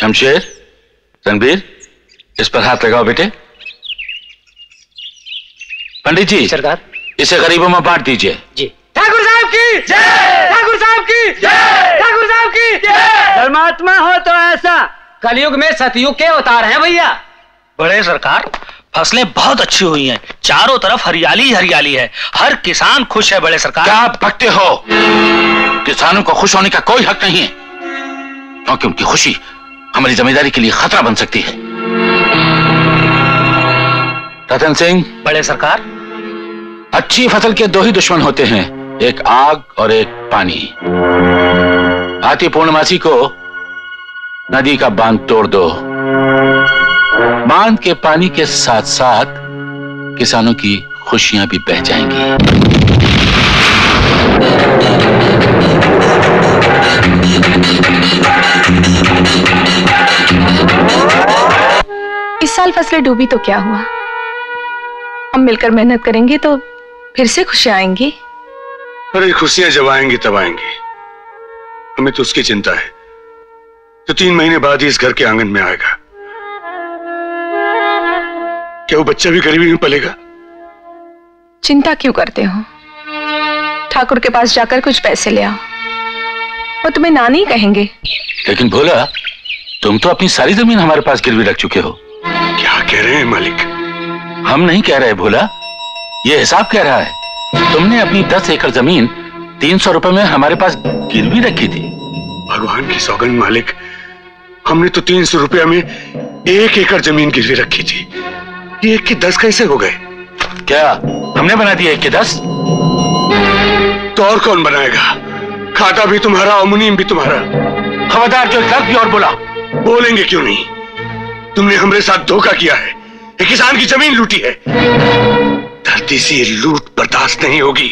शमशेर, रणबीर, इस पर हाथ लगाओ बेटे। पंडित जी सरदार, इसे गरीबों में बांट दीजिए। जी। ठाकुर साहब की जय, ठाकुर साहब की जय, ठाकुर साहब की जय। धर्मात्मा हो तो ऐसा, कलयुग में सतयुग के अवतार हैं भैया। बड़े सरकार, फसलें बहुत अच्छी हुई हैं, चारों तरफ हरियाली हरियाली है, हर किसान खुश है बड़े सरकार। क्या आप भक्ते हो? किसानों को खुश होने का कोई हक नहीं है, क्योंकि उनकी खुशी हमारी जमींदारी के लिए खतरा बन सकती है। रतन सिंह, बड़े सरकार, अच्छी फसल के दो ही दुश्मन होते हैं, एक आग और एक पानी। आती पूर्णमासी को नदी का बांध तोड़ दो, बांध के पानी के साथ साथ किसानों की खुशियां भी बह जाएंगी। इस साल फसलें डूबी तो क्या हुआ, हम मिलकर मेहनत करेंगे तो फिर से खुशियां आएंगी। अरे खुशियां जब आएंगी तब आएंगी, हमें तो उसकी चिंता है तो 3 महीने बाद ही इस घर के आंगन में आएगा। क्या वो बच्चा भी गरीबी में पलेगा? चिंता क्यों करते हो, ठाकुर के पास जाकर कुछ पैसे ले आओ, वो तुम्हें ना नहीं कहेंगे। लेकिन भोला, तुम तो अपनी सारी जमीन हमारे पास गिरवी रख चुके हो। क्या कह रहे हैं मालिक? हम नहीं कह रहे भोला, ये हिसाब कह रहा है। तुमने अपनी 10 एकड़ जमीन 300 रुपए में हमारे पास गिरवी रखी थी। भगवान की सौगंध मालिक, हमने तो 300 रुपया में 1 एकड़ जमीन गिरवी रखी थी, ये 1 के 10 कैसे हो गए? क्या हमने बना दिया 1 के 10? तो और कौन बनाएगा, खाता भी तुम्हारा और मुनीम भी तुम्हारा। खबरदार जो एक लफ्ज़ और बोला। बोलेंगे क्यों नहीं, तुमने हमारे साथ धोखा किया है, किसान की जमीन लूटी है। धरती से लूट बर्दाश्त नहीं होगी,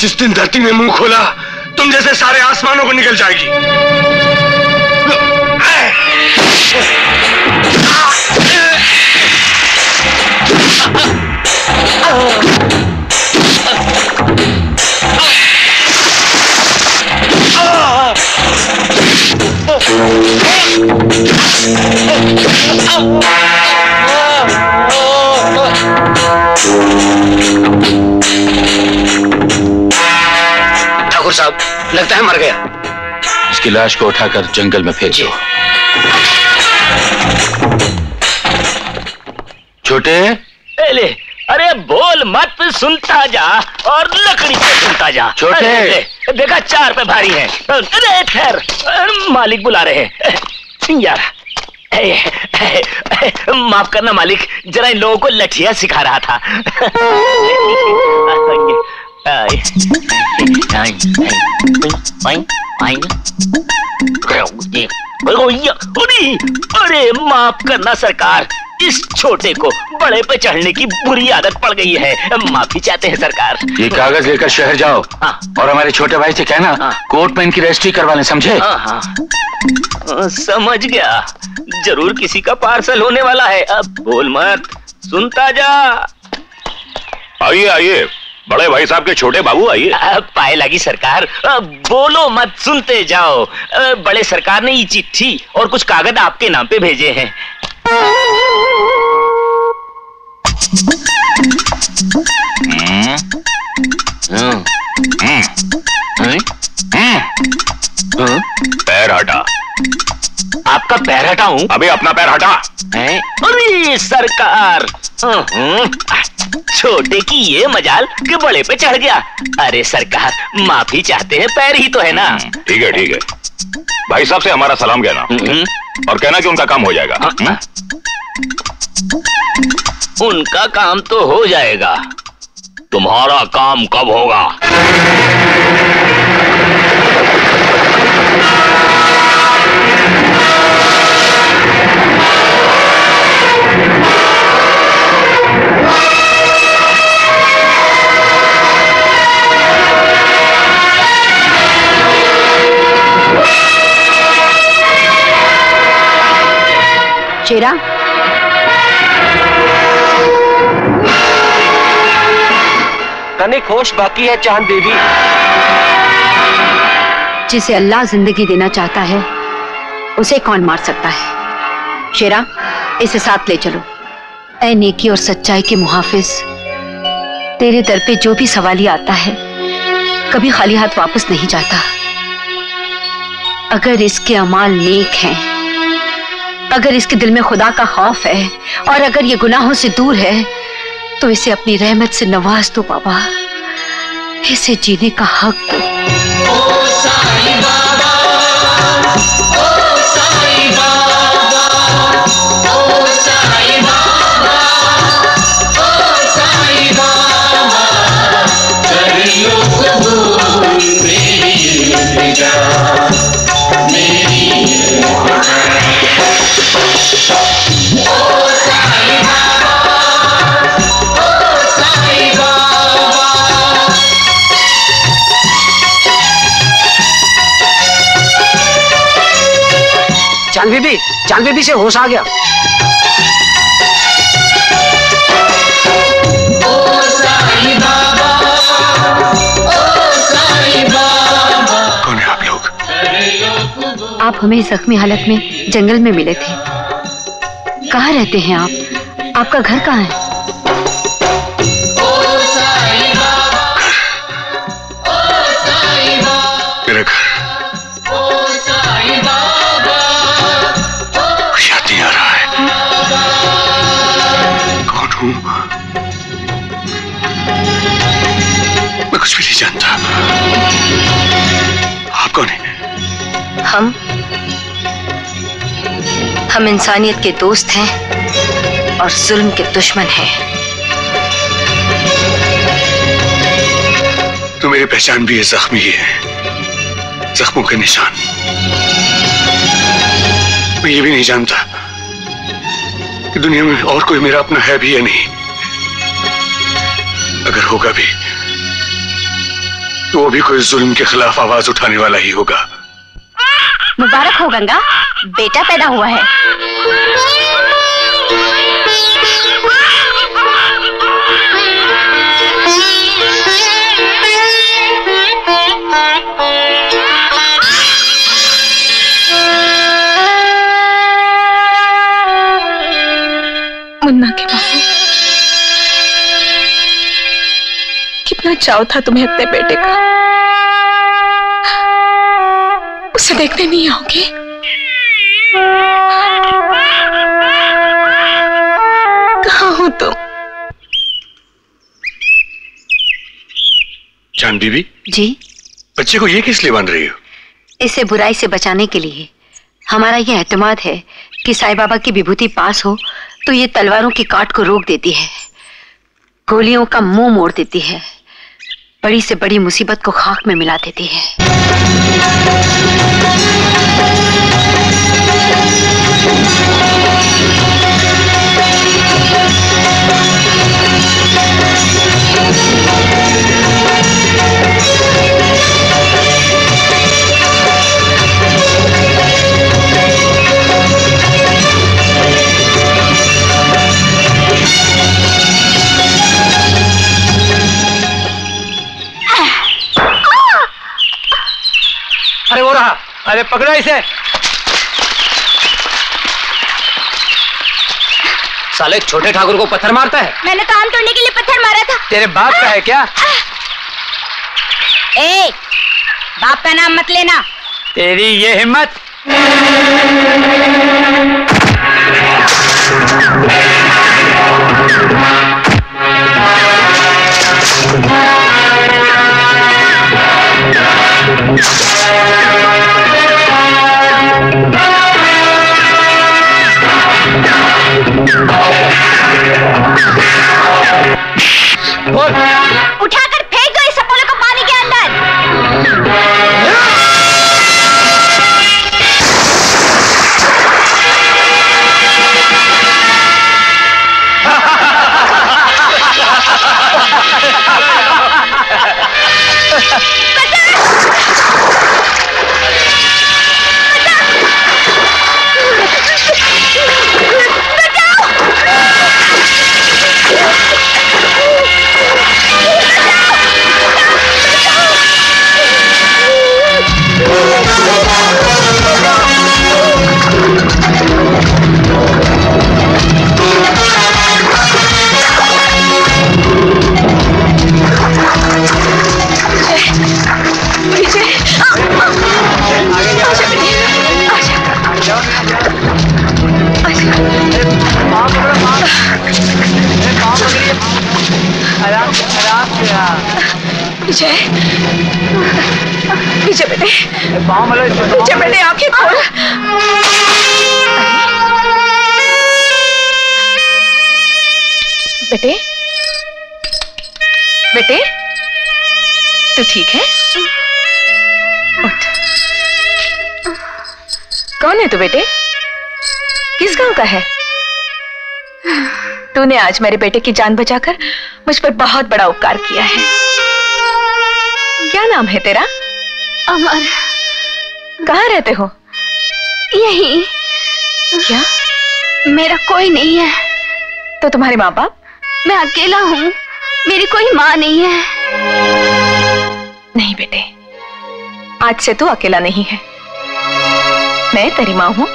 जिस दिन धरती ने मुंह खोला तुम जैसे सारे आसमानों को निकल जाएगी। ठाकुर साहब, लगता है मर गया। इसकी लाश को उठाकर जंगल में फेंक दो। छोटे, अरे बोल मत, सुनता जा और लकड़ी से सुनता जा। छोटे, देखा 4 पे भारी है। अरे खैर, मालिक बुला रहे हैं यार। माफ करना मालिक, जरा इन लोगों को लठिया सिखा रहा था। अरे माफ करना सरकार, इस छोटे को बड़े पे चढ़ने की बुरी आदत पड़ गई है, माफी चाहते हैं सरकार। ये कागज लेकर शहर जाओ और हमारे छोटे भाई से कहना कोर्ट में इनकी रजिस्ट्री करवा लें, समझे? समझ गया, जरूर किसी का पार्सल होने वाला है। अब बोल मत, सुनता जा। आइए आइए बड़े भाई साहब के छोटे बाबू, आइए। पाए लगी सरकार, बोलो मत सुनते जाओ। बड़े सरकार ने ये चिट्ठी और कुछ कागज आपके नाम पे भेजे हैं। पैर हटा। आपका पैर हटाऊं? अबे अपना पैर हटा। अरे सरकार, छोटे की ये मजाल कि बड़े पे चढ़ गया। अरे सरकार, माफी चाहते हैं, पैर ही तो है ना। ठीक है ठीक है, भाई साहब से हमारा सलाम कहना और कहना कि उनका काम हो जाएगा। उनका काम तो हो जाएगा, तुम्हारा काम कब होगा? शेरा, कने होश बाकी है चांद देवी। जिसे अल्लाह जिंदगी देना चाहता है उसे कौन मार सकता है। शेरा, इसे साथ ले चलो। ऐ नेकी और सच्चाई के मुहाफिज, तेरे दर पे जो भी सवाली आता है कभी खाली हाथ वापस नहीं जाता। अगर इसके अमाल नेक हैं, अगर इसके दिल में खुदा का खौफ है और अगर ये गुनाहों से दूर है तो इसे अपनी रहमत से नवाज दो बाबा, इसे जीने का हक दो। ओ साईं बाबा, ओ साईं बाबा, ओ साईं बाबा, ओ साईं बाबा, करियो कबूल मेरी निजा, मेरी निजा। चांद बीबी से होश आ गया। कौन है आप लोग? आप हमें जख्मी हालत में जंगल में मिले थे। कहाँ रहते हैं आप? आपका घर कहाँ है? मेरा घर कुछ भी नहीं जानता। आप कौन हैं? हम इंसानियत के दोस्त हैं और जुल्म के दुश्मन हैं। तो मेरी पहचान भी है, जख्मी ही है, जख्मों के निशान। मैं ये भी नहीं जानता कि दुनिया में और कोई मेरा अपना है भी या नहीं। अगर होगा भी तो वो भी कोई जुल्म के खिलाफ आवाज उठाने वाला ही होगा। मुबारक हो गंगा, बेटा पैदा हुआ है। मुन्ना के बाबू, कितना चाव था तुम्हें अपने बेटे का। उसे देखने नहीं आओगे? कहाँ हो तुम? चांद बीबी जी, बच्चे को ये किस लिए बांध रही हो? इसे बुराई से बचाने के लिए। हमारा ये एतमाद है कि साईं बाबा की विभूति पास हो तो ये तलवारों की काट को रोक देती है, गोलियों का मुंह मोड़ देती है, बड़ी से बड़ी मुसीबत को खाक में मिला देती है। अरे वो रहा, अरे पकड़ो इसे। साले छोटे ठाकुर को पत्थर मारता है। मैंने काम तोड़ने के लिए पत्थर मारा था। तेरे बाप का है क्या? ए, बाप का नाम मत लेना। तेरी ये हिम्मत! उठाकर फेंक दो इस सपोले को पानी के अंदर। विजय, विजय बेटे, विजय बेटे आंखें खोल। बेटे, बेटे, तू ठीक है? उठ। कौन है तू बेटे? किस गांव का है? तूने आज मेरे बेटे की जान बचाकर मुझ पर बहुत बड़ा उपकार किया है। क्या नाम है तेरा? अमर। कहाँ रहते हो? यहीं। क्या? मेरा कोई नहीं है। तो तुम्हारे माँ बाप? मैं अकेला हूँ, मेरी कोई माँ नहीं है। नहीं बेटे, आज से तू अकेला नहीं है, मैं तेरी माँ हूँ।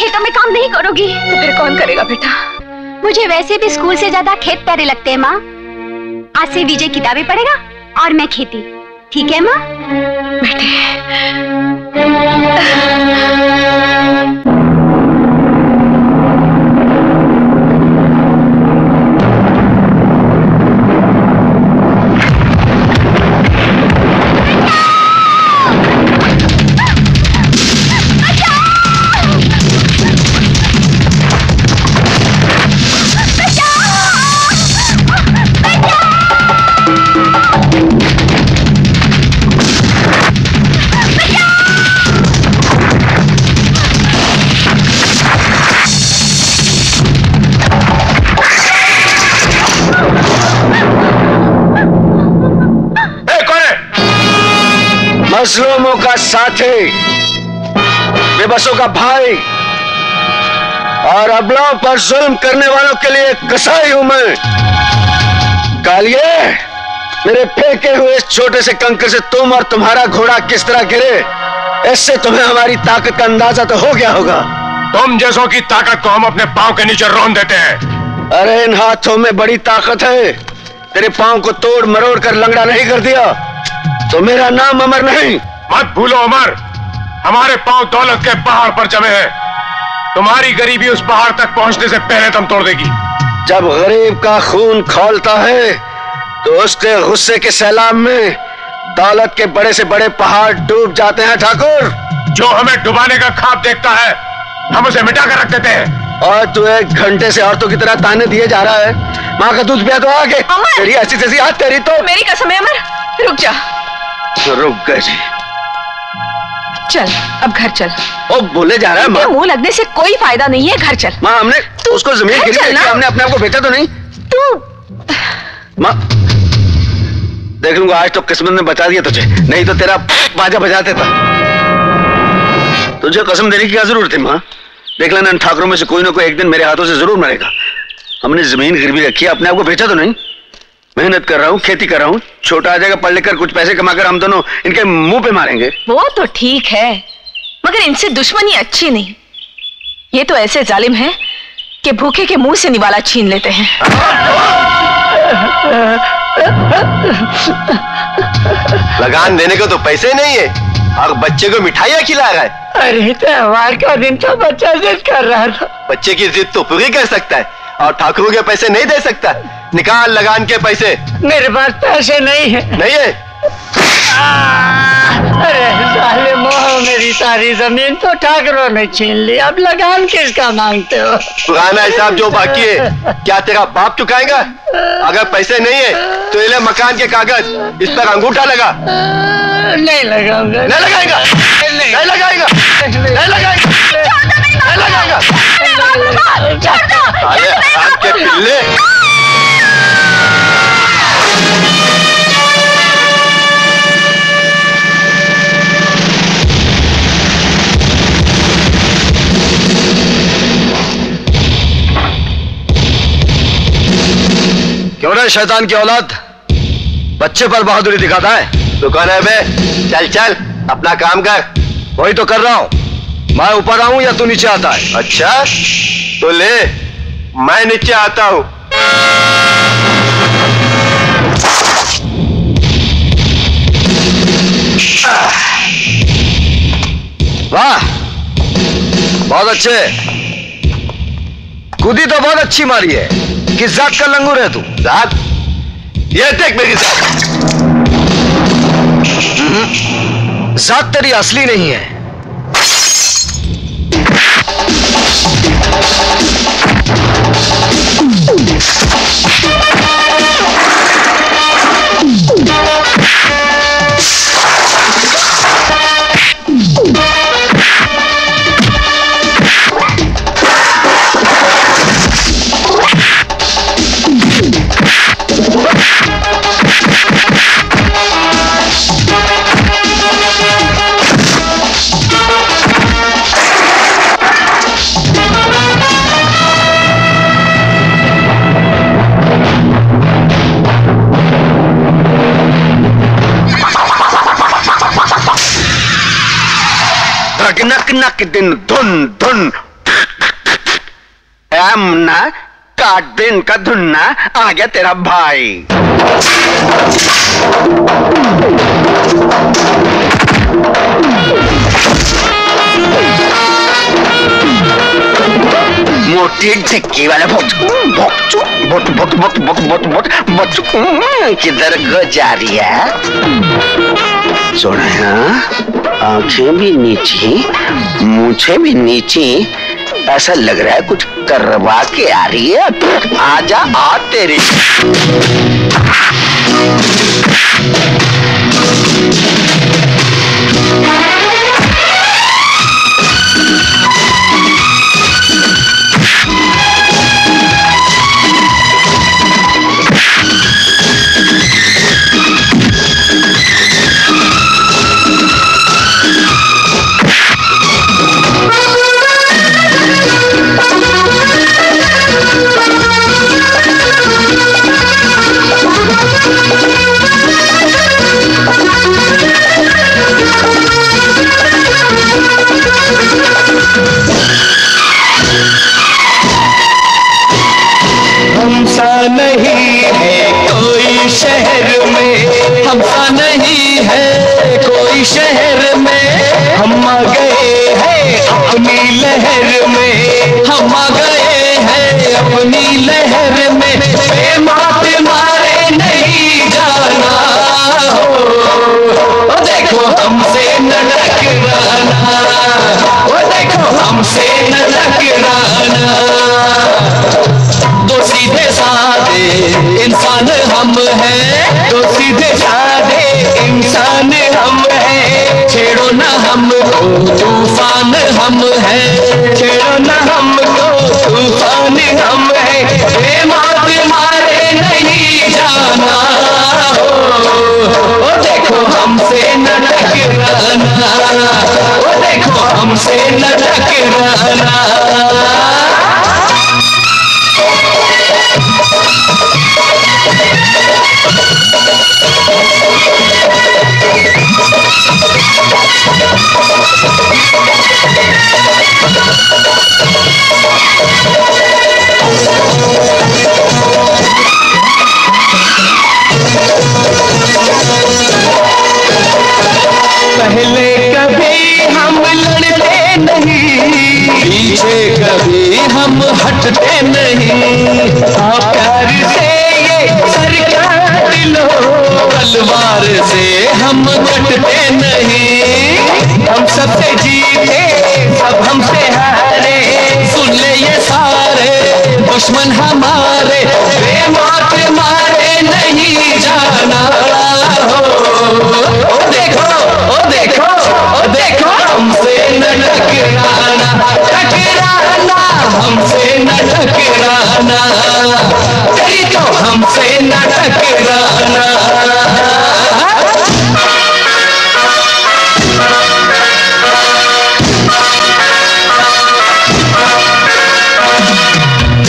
खेतों में काम नहीं करोगी तो फिर कौन करेगा बेटा? मुझे वैसे भी स्कूल से ज्यादा खेत प्यारे लगते हैं माँ। आज से विजय किताबें पढ़ेगा और मैं खेती। ठीक है माँ? बेटे मजलूमों का साथी, बेबसों का भाई और अबलाओं पर जुल्म करने वालों के लिए कसाई हूं मैं। कालिए, मेरे फेंके हुए इस छोटे से कंकर से तुम और तुम्हारा घोड़ा किस तरह गिरे, इससे तुम्हें हमारी ताकत का अंदाजा तो हो गया होगा। तुम जैसों की ताकत को हम अपने पांव के नीचे रौंद देते हैं। अरे इन हाथों में बड़ी ताकत है, तेरे पांव को तोड़ मरोड़ कर लंगड़ा नहीं कर दिया तो मेरा नाम अमर नहीं। मत भूलो अमर, हमारे पांव दौलत के पहाड़ पर जमे हैं। तुम्हारी गरीबी उस पहाड़ तक पहुंचने से पहले तुम तोड़ देगी। जब गरीब का खून खौलता है तो उसके गुस्से के सैलाब में दौलत के बड़े से बड़े पहाड़ डूब जाते हैं। ठाकुर, जो हमें डुबाने का ख्वाब देखता है हम उसे मिटा कर रख देते हैं। और तू एक घंटे से औरतों की तरह ताने दिए जा रहा है। माँ का दूध पिया तो आगे तेरी ऐसी तैसी हाथ तेरी तो। मेरी कसम है अमर, रुक जा। तो रुक गए जी, चल अब घर चल। ओ बोले जा रहा है माँ, मुंह लगने से कोई फायदा नहीं है, घर चल। माँ हमने उसको जमीन के लिए हमने अपने आप को बेचा तो नहीं? तू माँ देख लूंगा, आज तो किस्मत ने बचा दिया तुझे, नहीं तो तेरा बाजा बजाते था। तुझे कसम देने की क्या जरूरत थी माँ? देख लेना, ठाकरों में से कोई ना कोई एक दिन मेरे हाथों से जरूर मरेगा। हमने जमीन गिरवी रखी, अपने आप को बेचा तो नहीं? मेहनत कर रहा हूँ, खेती कर रहा हूँ, छोटा आ जाएगा, पढ़ लेकर कुछ पैसे कमाकर हम दोनों इनके मुंह पे मारेंगे। वो तो ठीक है, मगर इनसे दुश्मनी अच्छी नहीं। ये तो ऐसे जालिम हैं कि भूखे के मुंह से निवाला छीन लेते हैं। लगान देने को तो पैसे नहीं है और बच्चे को मिठाइयाँ खिला रहा है। अरे त्योहार का दिन था, बच्चा जिद कर रहा था। बच्चे की जिद तो पूरी कर सकता है और ठाकुरों के पैसे नहीं दे सकता। निकाल लगान के पैसे। मेरे पास पैसे नहीं है। नहीं है? अरे साले मोह, मेरी सारी जमीन तो ठाकरों ने छीन ली, अब लगान किसका मांगते हो? पुराना हिसाब जो बाकी है क्या तेरा बाप चुकाएगा? अगर पैसे नहीं है तो ले मकान के कागज, इस पर अंगूठा लगा। नहीं लगाऊंगा। नहीं लगाएगा, नहीं लगाएगा, नहीं लगाएगा। क्यों ना शैतान की औलाद बच्चे पर बहादुरी दिखाता है? दुकान है बे, चल चल अपना काम कर। वही तो कर रहा हूँ, मैं ऊपर आऊं या तू नीचे आता है? अच्छा तो ले, मैं नीचे आता हूं। वाह बहुत अच्छे, कूदी तो बहुत अच्छी मारी है। किस जात का लंगूर है तू? जात? ये देख मेरी जात तेरी असली नहीं है। नक दिन धुन धुन मुन्ना, काट दिन का धुन्ना, आ गया तेरा भाई। मोटी झक्की वाला भोट किधर को जा रही है? सोना है, आँखें भी नीची, मूछे भी नीची, ऐसा लग रहा है कुछ करवा के आ रही है। आजा आ तेरे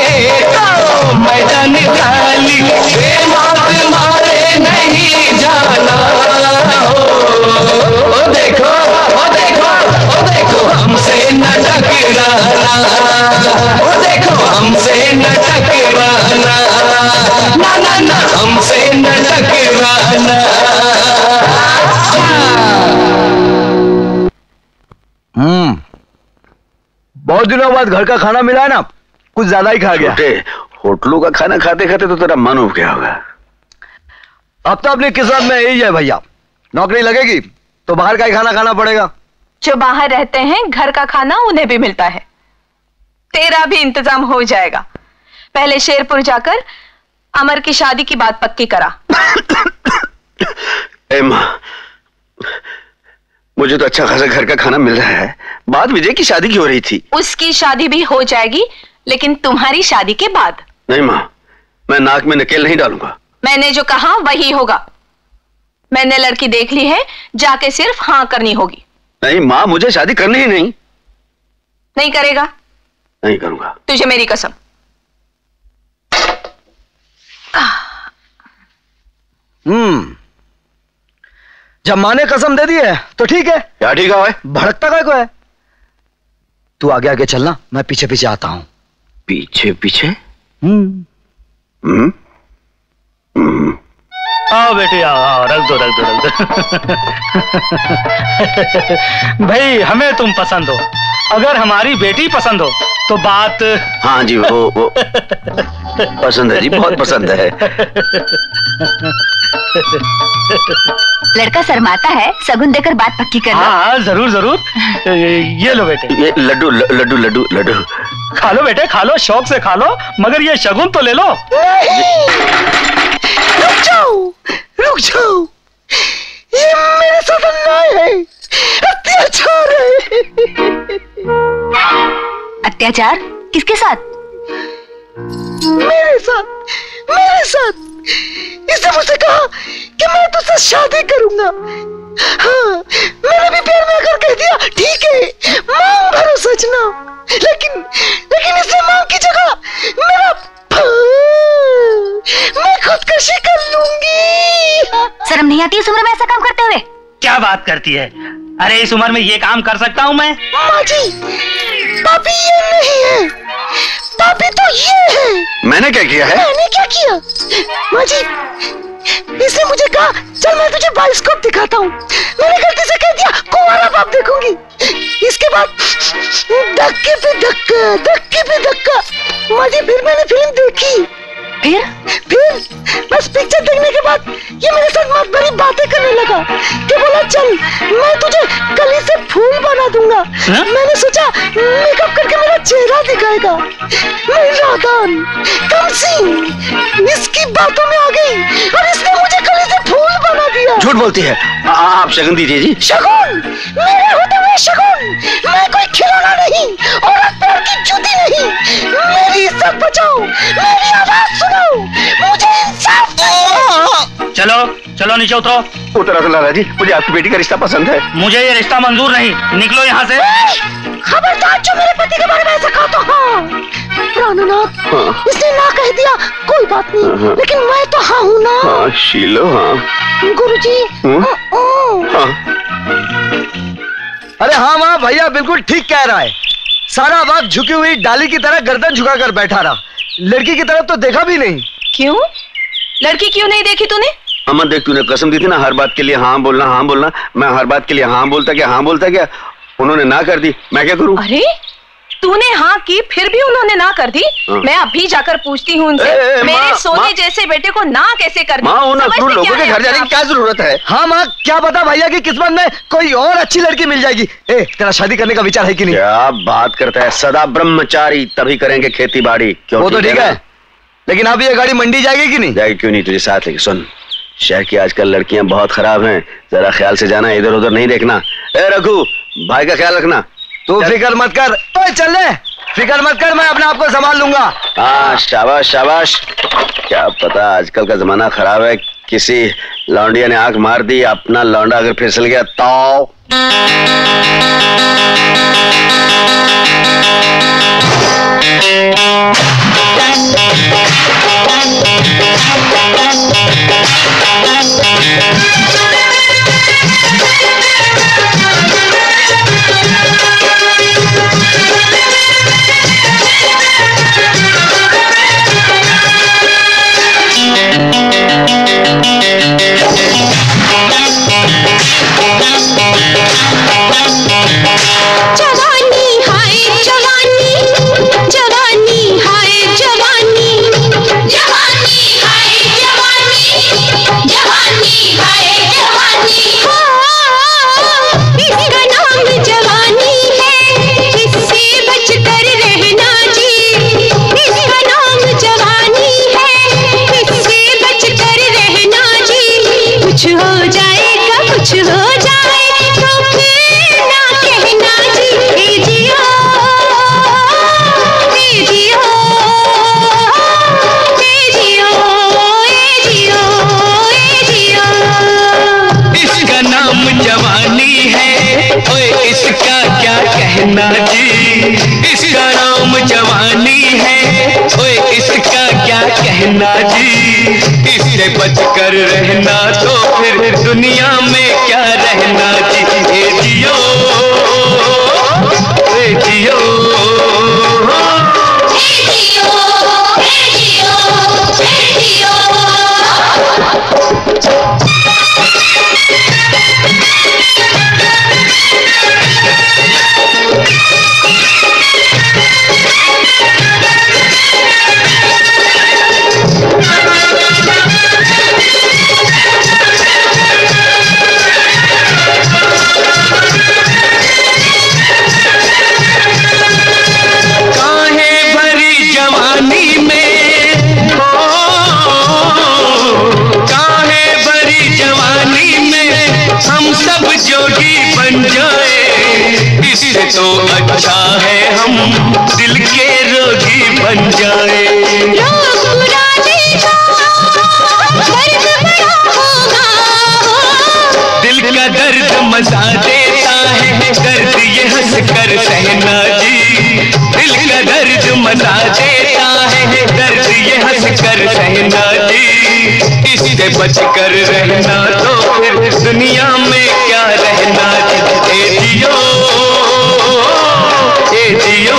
मैदान खाली मारे नहीं जाना हो। देखो ओ देखो ओ देखो हमसे न टकराना, ओ देखो हमसे न टकराना, ना ना ना हमसे न टकराना। बहुत दिनों बाद घर का खाना मिला है ना, कुछ ज्यादा ही खा गया। होटलों का खाना खाते खाते तो तेरा मन उब गया होगा। अब तो अपनी किस्मत में यही है भैया, नौकरी लगेगी तो बाहर का ही खाना खाना पड़ेगा। जो बाहर रहते हैं घर का खाना उन्हें भी मिलता है, तेरा भी इंतजाम हो जाएगा। पहले शेरपुर जाकर अमर की शादी की बात पक्की करा। एम्मा, मुझे तो अच्छा खासा घर का खाना मिल रहा है। बात विजय की शादी की हो रही थी। उसकी शादी भी हो जाएगी, लेकिन तुम्हारी शादी के बाद। नहीं माँ, मैं नाक में नकेल नहीं डालूंगा। मैंने जो कहा वही होगा। मैंने लड़की देख ली है, जाके सिर्फ हाँ करनी होगी। नहीं माँ, मुझे शादी करनी ही नहीं। नहीं करेगा? नहीं करूंगा। तुझे मेरी कसम। जब माँ ने कसम दे दी है तो ठीक है। क्या ठीक है? भड़कता का को है। तू आगे आगे चलना, मैं पीछे पीछे आता हूँ। पीछे पीछे? आओ बेटी आओ, रख दो रख दो रख दो। भाई हमें तुम पसंद हो, अगर हमारी बेटी पसंद हो तो बात। हाँ जी वो पसंद है जी, बहुत पसंद है। लड़का शर्माता है, सगुन देकर बात पक्की करना। हाँ जरूर जरूर। ये लो बेटे, ये लड्डू लड्डू लड्डू लड्डू खा लो बेटे, खा लो, शौक से खा लो, मगर ये शगुन तो ले लो। रुक जाओ, ये मेरे साथ अन्याय है, अत्याचार है। अत्याचार किसके साथ? मेरे साथ, मेरे साथ। इसने मुझसे कहा कि मैं तुझसे शादी करूंगा। हाँ, मैंने भी प्यार में आकर कह दिया ठीक है, मांग भरो सजना। लेकिन इसने मांग की जगह मेरा मैं खुदकुशी कर लूंगी। शर्म नहीं आती इस उम्र में ऐसा काम करते हुए? क्या बात करती है, अरे इस उम्र में ये काम कर सकता हूँ मैं? माँ जी, पापी ये नहीं है, पापी तो ये है। मैंने क्या किया है? मैंने क्या किया? माँ जी, इसने मुझे कहा चल मैं तुझे बाइस्कोप दिखाता हूँ, मैंने गलती से कह दिया कुंवारा बाप देखूंगी। इसके बाद धक्के पे धक्का, धक्के पे धक्का। माँ जी फिर मैंने फिल्म देखी। फिर बस पिक्चर देखने के बाद ये मेरे साथ मत बड़ी बातें करने लगा कि बोला चल मैं तुझे कली से फूल बना दूंगा। मैंने सोचा मेकअप करके मेरा चेहरा दिखाएगा। मैं नादान कमसीन इसकी बातों में आ गई और इसने मुझे कली से फूल बना दिया। झूठ बोलती है। आप शगुन दीजिए जी। शगुन? मेरे होते हुए शगुन? मैं कोई खिलौना नहीं और प्यार की जूती नहीं। मेरी इज्जत बचाओ, मेरी आवाज सुनो, मुझे इंसाफ दो। चलो चलो नीचे उतरो। उतरा तो लाला जी, मुझे आपकी बेटी का रिश्ता पसंद है। मुझे ये रिश्ता मंजूर नहीं, निकलो यहाँ से। खबरदार जो मेरे पति के बारे में ऐसा कहता हूँ। प्राणनाथ, इसने ना कह दिया कोई बात नहीं, लेकिन मैं तो हाँ हूँ ना। हाँ शीलो, हाँ गुरु जी। अरे हाँ माँ, भैया बिल्कुल ठीक कह रहा है। सारा वक्त झुकी हुई डाली की तरह गर्दन झुकाकर बैठा रहा, लड़की की तरफ तो देखा भी नहीं। क्यों? लड़की क्यों नहीं देखी तूने? अमन देख, तूने कसम दी थी ना हर बात के लिए हाँ बोलना हाँ बोलना। मैं हर बात के लिए हाँ बोलता गया, उन्होंने ना कर दी, मैं क्या करूं? अरे तूने हाँ की फिर भी उन्होंने ना कर दी। मैं अभी जाकर पूछती हूँ उनसे, मेरे सोने जैसे बेटे को ना कैसे कर दिया? लोगों के घर जाने की क्या जरूरत है? हाँ माँ, क्या पता भैया की किस्मत में कोई और अच्छी लड़की मिल जाएगी। ए, तेरा शादी करने का विचार है कि नहीं? क्या बात करता है, सदा ब्रह्मचारी तभी करेंगे खेती बाड़ी। वो तो ठीक है, लेकिन अब ये गाड़ी मंडी जाएगी कि नहीं जाएगी? क्यों नहीं, तुझे साथ लेके। सुन, शहर की आजकल लड़कियाँ बहुत खराब है, जरा ख्याल से जाना, इधर उधर नहीं देखना। ए रघु, भाई का ख्याल रखना। तू फिक्र मत कर। ओए चल ले, फिक्र मत कर, मैं अपने आप को संभाल लूंगा। हाँ शाबाश शाबाश। क्या पता आजकल का जमाना खराब है, किसी लौंडिया ने आंख मार दी, अपना लौंडा अगर फिसल गया तो। से बचकर रहना तो फिर दुनिया में क्या रहना। जी हे जियो हे जियो तो अच्छा है हम दिल के रोगी बन जाए। रोग बुराने का दर्द बड़ा होगा, दिल का दर्द मजा देता है दर्द ये हंस कर सहना। जी दिल का दर्द मजा देता है दर्द ये हंस कर सहना। जी इससे बच कर रहना तो फिर दुनिया में क्या रहना। इससे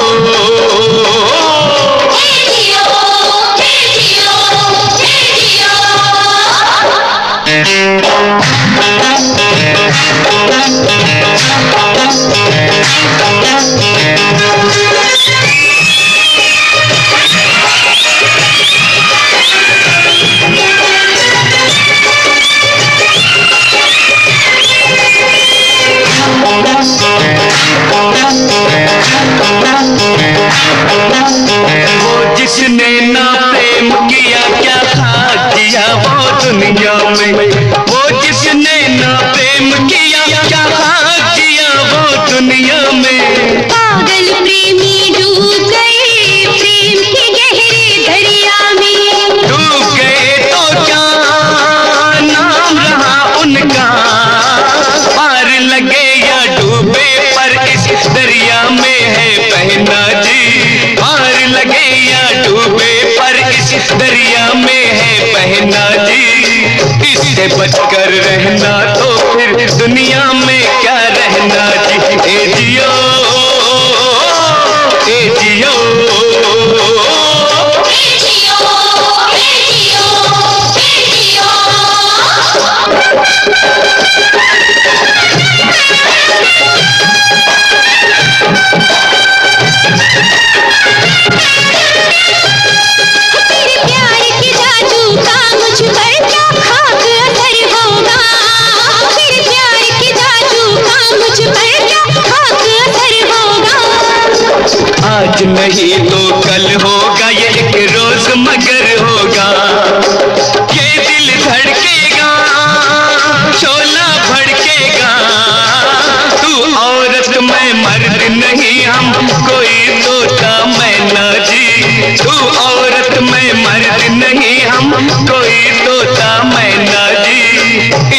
बचकर रहना तो फिर दुनिया में क्या रहना। जी ए जियो ए जियो आज नहीं तो कल होगा ये एक रोज मगर होगा। ये दिल धड़केगा शोला भड़केगा, तू औरत मैं मर्द नहीं हम कोई तोता मैना। जी तू औरत मैं मर्द नहीं हम कोई तोता मैना। जी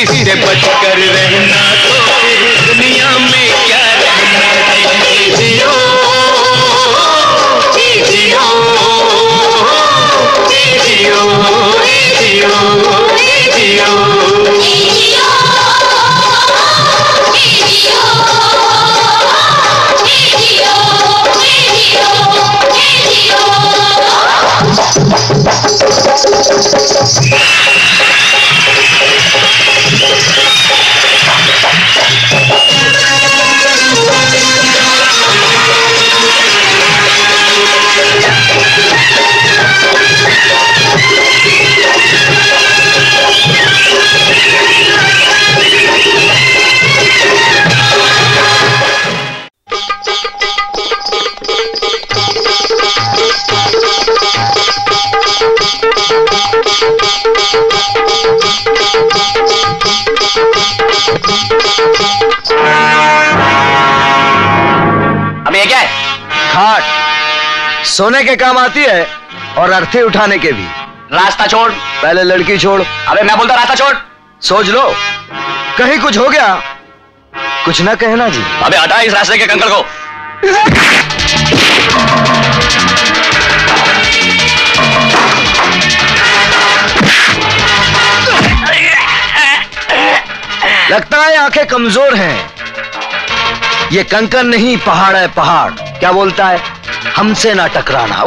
इससे बचकर रहना तो दुनिया में क्या रहना। जियो सोने के काम आती है और अर्थी उठाने के भी। रास्ता छोड़, पहले लड़की छोड़। अबे मैं बोलता रास्ता छोड़। सोच लो कहीं कुछ हो गया कुछ ना कहना। जी अबे हटा इस रास्ते के कंकड़ को। लगता है आंखें कमजोर हैं। ये कंकन नहीं पहाड़ है पहाड़। क्या बोलता है, हमसे ना टकराना।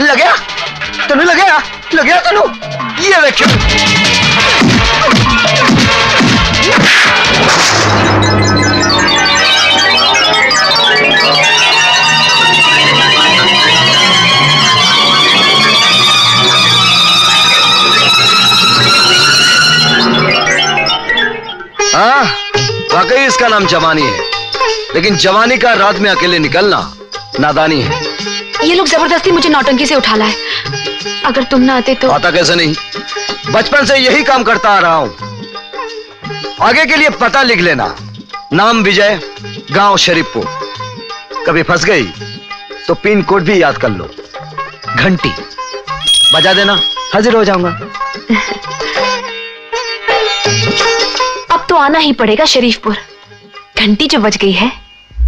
लगे तनु, लगे तनु, ये देखियो। हाँ, वाकई इसका नाम जवानी है, लेकिन जवानी का रात में अकेले निकलना नादानी है। ये लोग जबरदस्ती मुझे नौटंकी से उठा लाए। अगर तुम ना आते तो। आता कैसे नहीं, बचपन से यही काम करता आ रहा हूँ। आगे के लिए पता लिख लेना, नाम विजय, गांव शरीफपुर। कभी फंस गई तो पिन कोड भी याद कर लो। घंटी बजा देना, हाजिर हो जाऊंगा। अब तो आना ही पड़ेगा शरीफपुर, घंटी जो बज गई है।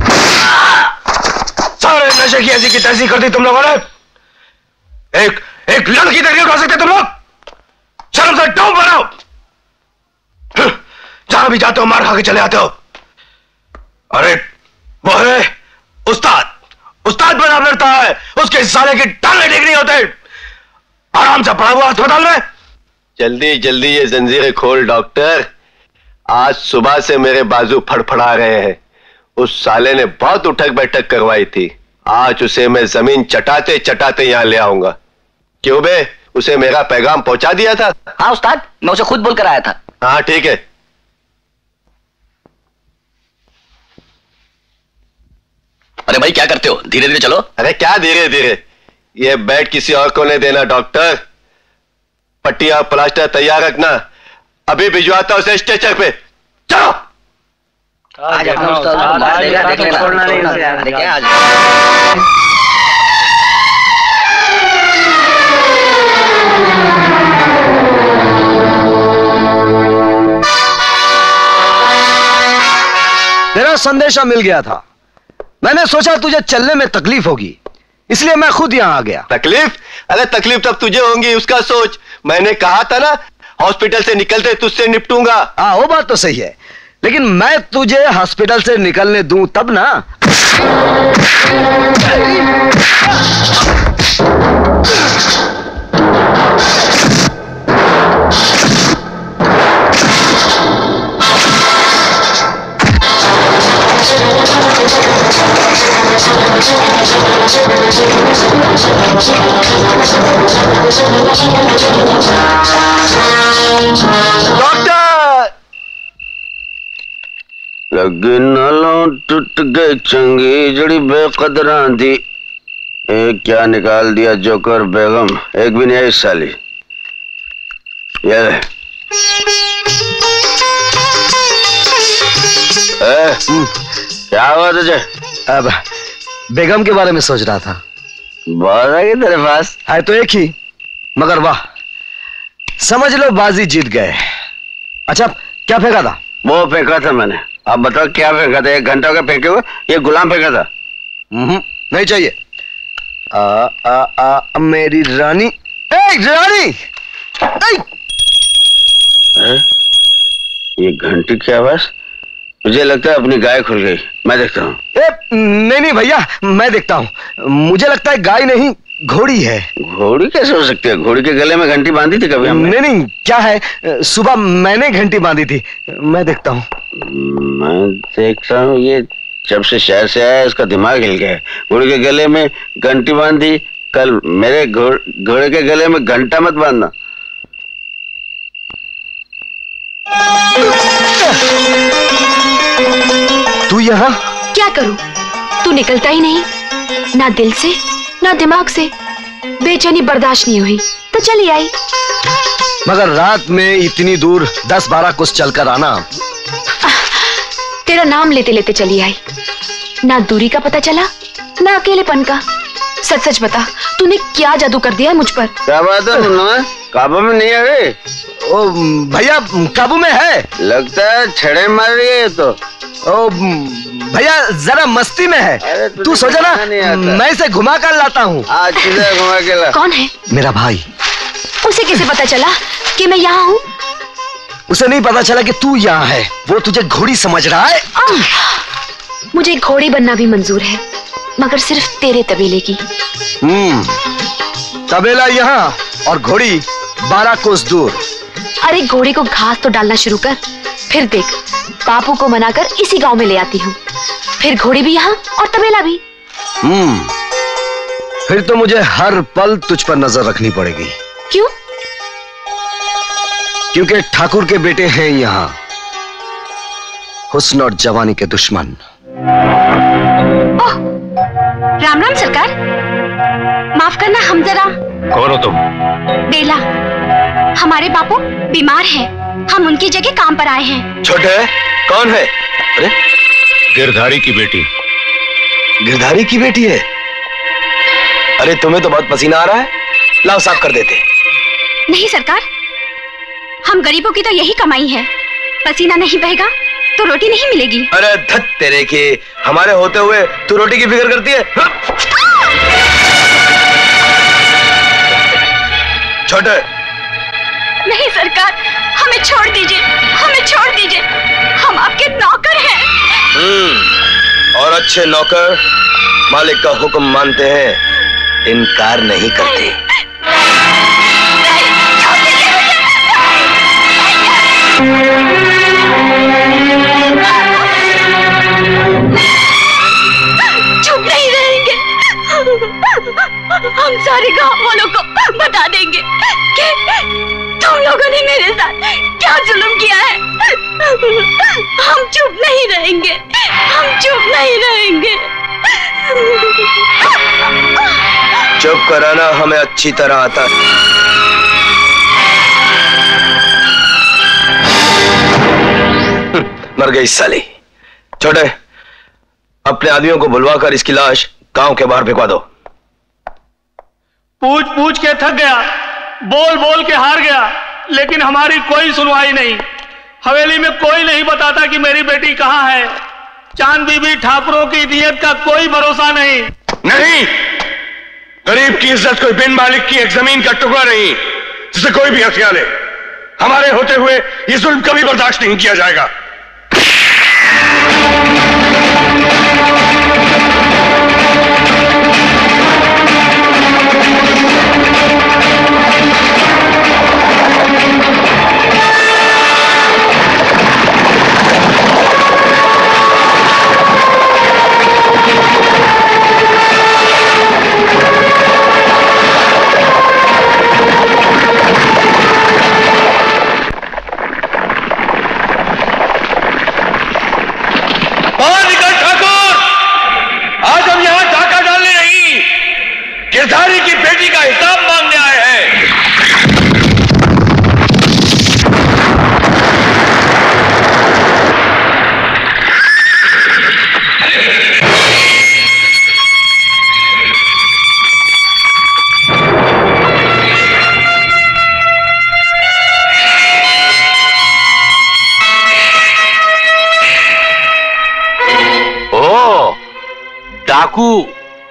सारे नशे की ऐसी की तैसी कर दी तुम लोगों ने। एक लड़की तक नहीं उठा सकते तुम लोग। शर्म से डूब बनाओ। जहां भी जाते हो मार खा के चले आते हो। अरे वो है उस्ताद बना लड़ता है, उसके साले की टांगे ठीक नहीं होते। आराम से पड़ा हुआ अस्पताल में। जल्दी जल्दी ये जंजीरें खोल डॉक्टर। आज सुबह से मेरे बाजू फड़फड़ा रहे हैं। उस साले ने बहुत उठक बैठक करवाई थी। आज उसे मैं जमीन चटाते चटाते यहाँ ले आऊंगा। क्यों बे, उसे मेरा पैगाम पहुंचा दिया था? हाँ उस्ताद, मैं उसे खुद बोलकर आया था। हाँ ठीक है। अरे भाई क्या करते हो, धीरे धीरे चलो। अरे क्या धीरे धीरे, ये बेड किसी और को नहीं देना डॉक्टर। पट्टियां और प्लास्टर तैयार रखना, अभी भिजवाता उसे स्ट्रेचर पे। चलो आज छोड़ना नहीं। तेरा संदेशा मिल गया था, मैंने सोचा तुझे चलने में तकलीफ होगी, इसलिए मैं खुद यहाँ आ गया। तकलीफ? अरे तकलीफ तब तुझे होंगी, उसका सोच। मैंने कहा था ना, हॉस्पिटल से निकलते तुझसे निपटूंगा। हाँ वो बात तो सही है, लेकिन मैं तुझे हॉस्पिटल से निकलने दूं तब ना। डॉक्टर! लगे नालों टूट गए चंगी, जड़ी बेकदरा दी। एक क्या निकाल दिया जोकर बेगम, एक भी नहीं है इस साली। ये क्या हुआ तुझे? अब बेगम के बारे में सोच रहा था। बाजी तेरे पास है तो एक ही, मगर वाह, समझ लो बाजी जीत गए। अच्छा क्या फेंका था? वो फेंका था मैंने। आप बताओ क्या फेंका था? एक घंटा का फेंके हुए ये गुलाम फेंका था। नहीं चाहिए। आ, आ, आ, आ, मेरी रानी। ए रानी, ये घंटी की आवाज? मुझे लगता है अपनी गाय खुल गई। मैं देखता हूँ। नहीं नहीं भैया, मैं देखता हूँ। मुझे लगता है गाय नहीं घोड़ी है। घोड़ी कैसे हो सकती है? घोड़ी के गले में घंटी बांधी थी कभी हमने? नहीं नहीं, क्या है, सुबह मैंने घंटी बांधी थी। मैं देखता हूँ, मैं देखता हूँ। ये जब से शहर से आया इसका दिमाग हिल गया है। घोड़ी के गले में घंटी बांधी कल। मेरे घोड़े के गले में घंटा मत बांधना। तू यहाँ क्या करूं? तू निकलता ही नहीं, ना दिल से ना दिमाग से। बेचैनी बर्दाश्त नहीं हुई तो चली आई। मगर रात में इतनी दूर 10-12 कुछ चलकर आना। तेरा नाम लेते लेते चली आई, ना दूरी का पता चला ना अकेलेपन का। सच सच बता, तूने क्या जादू कर दिया है मुझ पर? क्या बात है, काबू में नहीं आ गई? ओ भैया काबू में है। लगता है छड़े मार रही है तो। ओ भैया जरा मस्ती में है, तू सोचा ना मैं इसे घुमा कर लाता हूँ। कौन है? मेरा भाई। उसे कैसे पता चला कि मैं यहाँ हूँ? उसे नहीं पता चला कि तू यहाँ है, वो तुझे घोड़ी समझ रहा है। मुझे घोड़ी बनना भी मंजूर है, मगर सिर्फ तेरे तबेले की। तबेला यहाँ और घोड़ी 12 कोस दूर। अरे घोड़ी को घास तो डालना शुरू कर, फिर देख बापू को मनाकर इसी गांव में ले आती हूँ। फिर घोड़ी भी यहाँ और तबेला भी। फिर तो मुझे हर पल तुझ पर नजर रखनी पड़ेगी। क्यों? क्योंकि ठाकुर के बेटे हैं यहाँ, हुस्न और जवानी के दुश्मन। ओह, राम राम सरकार, माफ करना हम जरा। कौन हो तुम? बेला, हमारे बापू बीमार हैं, हम उनकी जगह काम पर आए हैं। छोटे, कौन है? अरे गिरधारी की बेटी। गिरधारी की बेटी है? अरे तुम्हें तो बहुत पसीना आ रहा है, लाओ साफ कर देते। नहीं सरकार, हम गरीबों की तो यही कमाई है, पसीना नहीं बहेगा तो रोटी नहीं मिलेगी। अरे धत तेरे की, हमारे होते हुए तू रोटी की फिक्र करती है। छोटे। नहीं सरकार, हमें छोड़ दीजिए, हमें छोड़ दीजिए, हम आपके नौकर हैं। और अच्छे नौकर मालिक का हुक्म मानते हैं, इनकार नहीं करते। चुप नहीं रहेंगे, हम सारे गाँव वालों को बता देंगे कि तुम लोगों ने मेरे साथ क्या जुल्म किया है। हम चुप नहीं रहेंगे, हम चुप नहीं रहेंगे। चुप कराना हमें अच्छी तरह आता है। मर गई साली। छोटे, अपने आदमियों को बुलवाकर इसकी लाश गांव के बाहर फेंकवा दो। पूछ पूछ के थक गया, बोल बोल के हार गया, लेकिन हमारी कोई सुनवाई नहीं। हवेली में कोई नहीं बताता कि मेरी बेटी कहाँ है। चांद बीबी ठाकरों की नियत का कोई भरोसा नहीं। नहीं, गरीब की इज्जत कोई बिन मालिक की एक जमीन का टुकड़ा नहीं जिसे कोई भी हथियार ले। हमारे होते हुए ये जुल्म कभी बर्दाश्त नहीं किया जाएगा।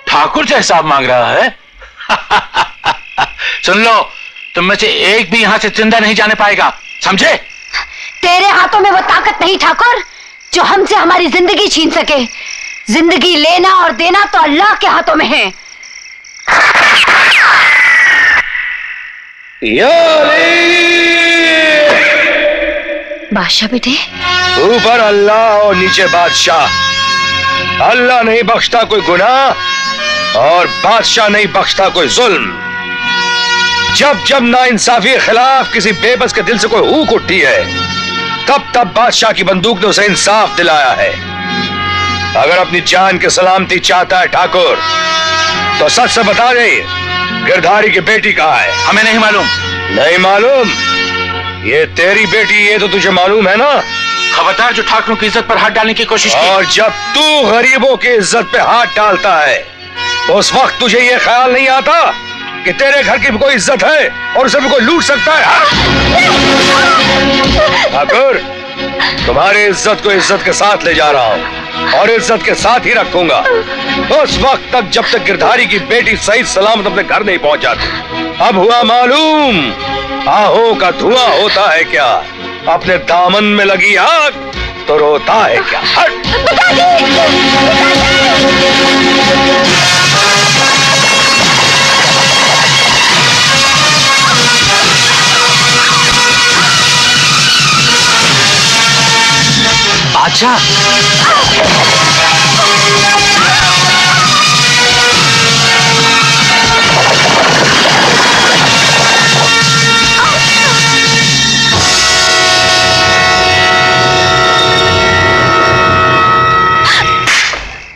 ठाकुर से हिसाब मांग रहा है। सुन लो, तुम में से एक भी यहाँ से जिंदा नहीं जाने पाएगा, समझे? तेरे हाथों में वो ताकत नहीं ठाकुर जो हमसे हमारी जिंदगी छीन सके। जिंदगी लेना और देना तो अल्लाह के हाथों में है। बादशाह बेटे, ऊपर अल्लाह और नीचे बादशाह। अल्लाह नहीं बख्शता कोई गुनाह और बादशाह नहीं बख्शता कोई जुल्म। जब जब नाइंसाफी के खिलाफ किसी बेबस के दिल से कोई ऊक उठी है, तब तब बादशाह की बंदूक ने उसे इंसाफ दिलाया है। अगर अपनी जान की सलामती चाहता है ठाकुर, तो सच से बता दे, गिरधारी की बेटी कहाँ है? हमें नहीं मालूम। नहीं मालूम? ये तेरी बेटी, ये तो तुझे मालूम है ना? खबरदार जो ठाकरों की इज्जत पर हाथ डालने की कोशिश की। और जब तू गरीबों की इज्जत पे हाथ डालता है, उस वक्त तुझे ये ख्याल नहीं आता कि तेरे घर की भी कोई इज्जत है और उसे भी कोई लूट सकता है? ठाकुर, तुम्हारी इज्जत को इज्जत के साथ ले जा रहा हूँ। और इज्जत के साथ ही रखूंगा उस वक्त तक जब तक गिरधारी की बेटी सही सलामत अपने घर नहीं पहुंच जाती। अब हुआ मालूम आहों का धुआं होता है क्या, अपने दामन में लगी आग तो रोता है क्या। हट। अच्छा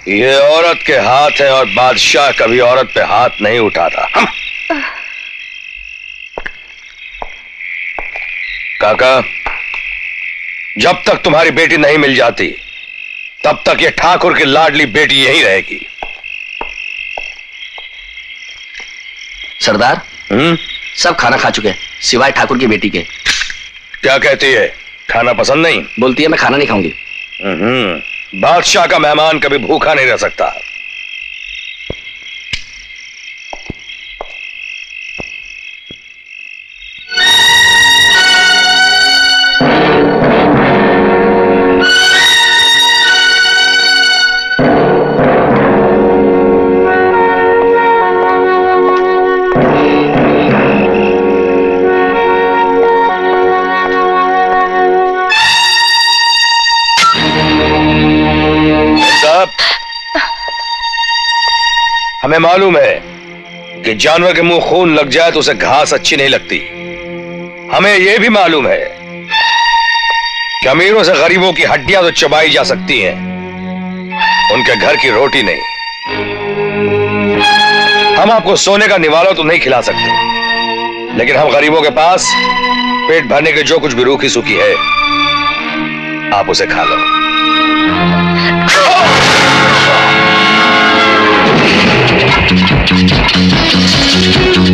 ये औरत के हाथ है और बादशाह कभी औरत पे हाथ नहीं उठाता। काका जब तक तुम्हारी बेटी नहीं मिल जाती तब तक ये ठाकुर की लाडली बेटी यही रहेगी। सरदार सब खाना खा चुके सिवाय ठाकुर की बेटी के। क्या कहती है, खाना पसंद नहीं? बोलती है मैं खाना नहीं खाऊंगी। बादशाह का मेहमान कभी भूखा नहीं रह सकता। हमें मालूम है कि जानवर के मुंह खून लग जाए तो उसे घास अच्छी नहीं लगती। हमें यह भी मालूम है कि अमीरों से गरीबों की हड्डियां तो चबाई जा सकती हैं, उनके घर की रोटी नहीं। हम आपको सोने का निवाला तो नहीं खिला सकते, लेकिन हम गरीबों के पास पेट भरने के जो कुछ भी रूखी सूखी है आप उसे खा लो।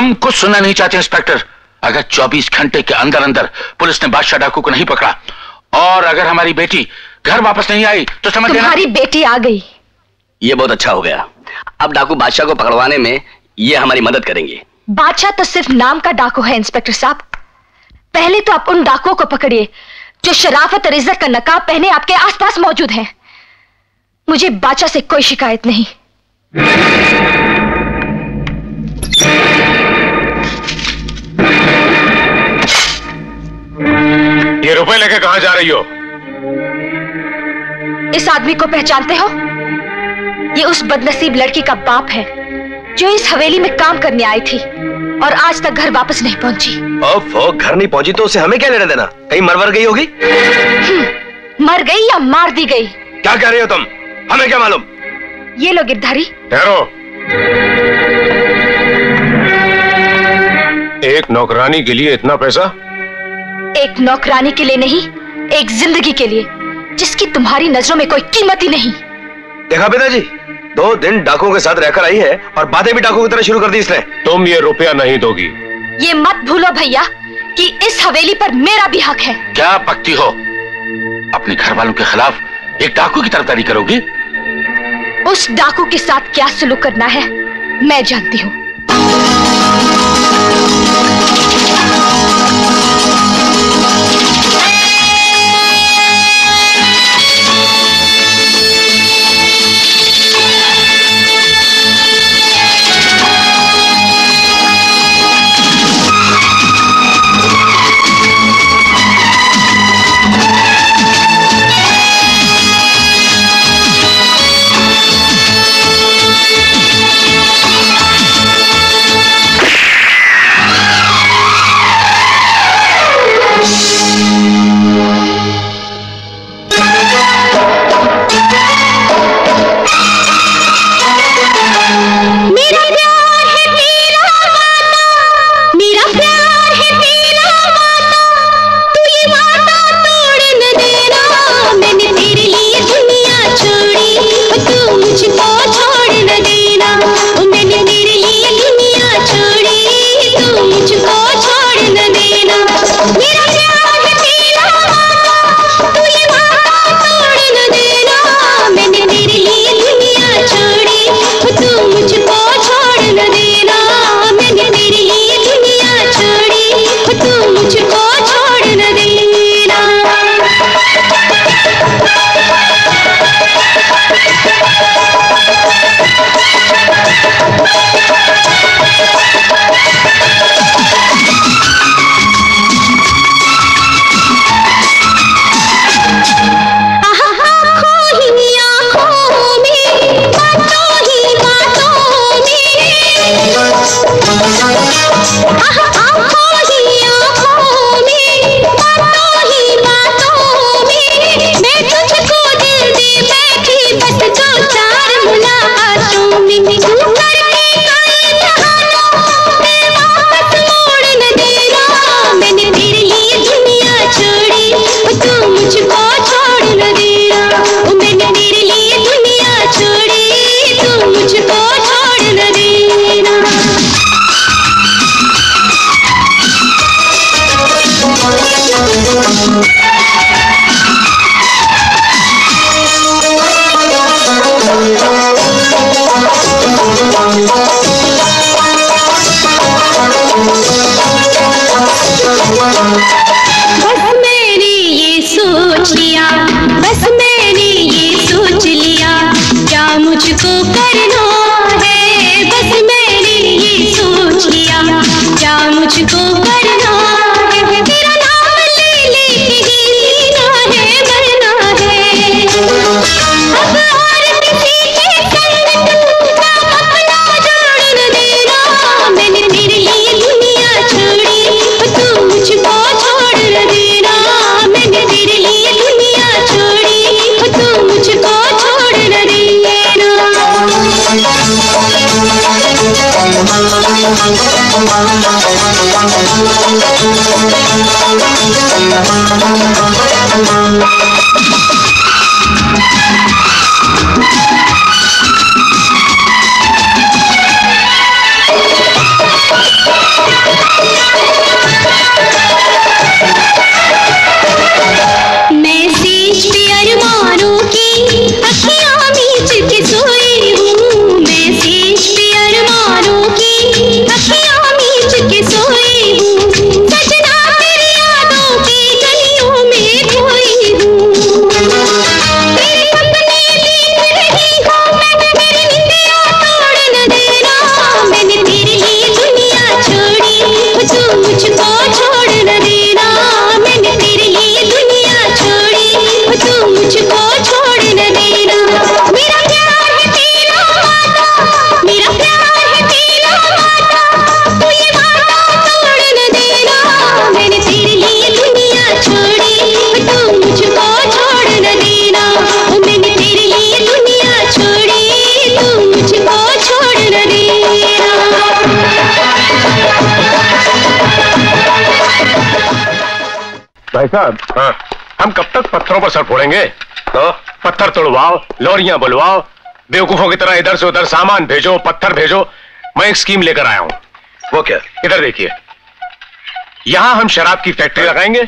हम कुछ सुनना नहीं चाहते इंस्पेक्टर। अगर 24 घंटे के अंदर अंदर पुलिस ने बादशाह डाकू को नहीं पकड़ा और अगर हमारी बेटी घर वापस नहीं आई तो समझ लेना। तुम्हारी बेटी आ गई, ये बहुत अच्छा हो गया। अब डाकू बादशाह को पकड़वाने में ये हमारी मदद करेंगे। बादशाह तो सिर्फ नाम का डाकू है इंस्पेक्टर साहब। पहले तो आप उन डाकुओं को पकड़िए जो शराफत और इज्जत का नकाब पहने आपके आसपास मौजूद हैं। मुझे बादशाह से कोई शिकायत नहीं। ये रुपए लेके कहाँ जा रही हो? इस आदमी को पहचानते हो? ये उस बदनसीब लड़की का बाप है जो इस हवेली में काम करने आई थी और आज तक घर वापस नहीं पहुंची। ओफो, घर नहीं पहुंची तो उसे हमें क्या लेना देना? कहीं मर गई होगी? मर गई या मार दी गई? क्या कह रही हो तुम? हमें क्या मालूम? ये लो गिरधारी। एक नौकरानी के लिए इतना पैसा? एक नौकरानी के लिए नहीं, एक जिंदगी के लिए जिसकी तुम्हारी नजरों में कोई कीमत ही नहीं। देखा पिताजी, 2 दिन डाकुओं के साथ रहकर आई है और बातें भी डाकुओं की तरह शुरू कर दी इसने। तुम ये रुपया नहीं दोगी। ये मत भूलो भैया कि इस हवेली पर मेरा भी हक है। क्या पकती हो? अपने घर वालों के खिलाफ एक डाकू की तरफदारी करोगी? उस डाकू के साथ क्या सलूक करना है मैं जानती हूँ। भाई साहब, हाँ, हम कब तक पत्थरों पर सर फोड़ेंगे? तो पत्थर तोड़वाओ, लॉरियां बुलवाओ, बेवकूफों की तरह इधर से उधर सामान भेजो, पत्थर भेजो। मैं एक स्कीम लेकर आया हूँ। वो क्या? इधर देखिए, यहाँ हम शराब की फैक्ट्री लगाएंगे।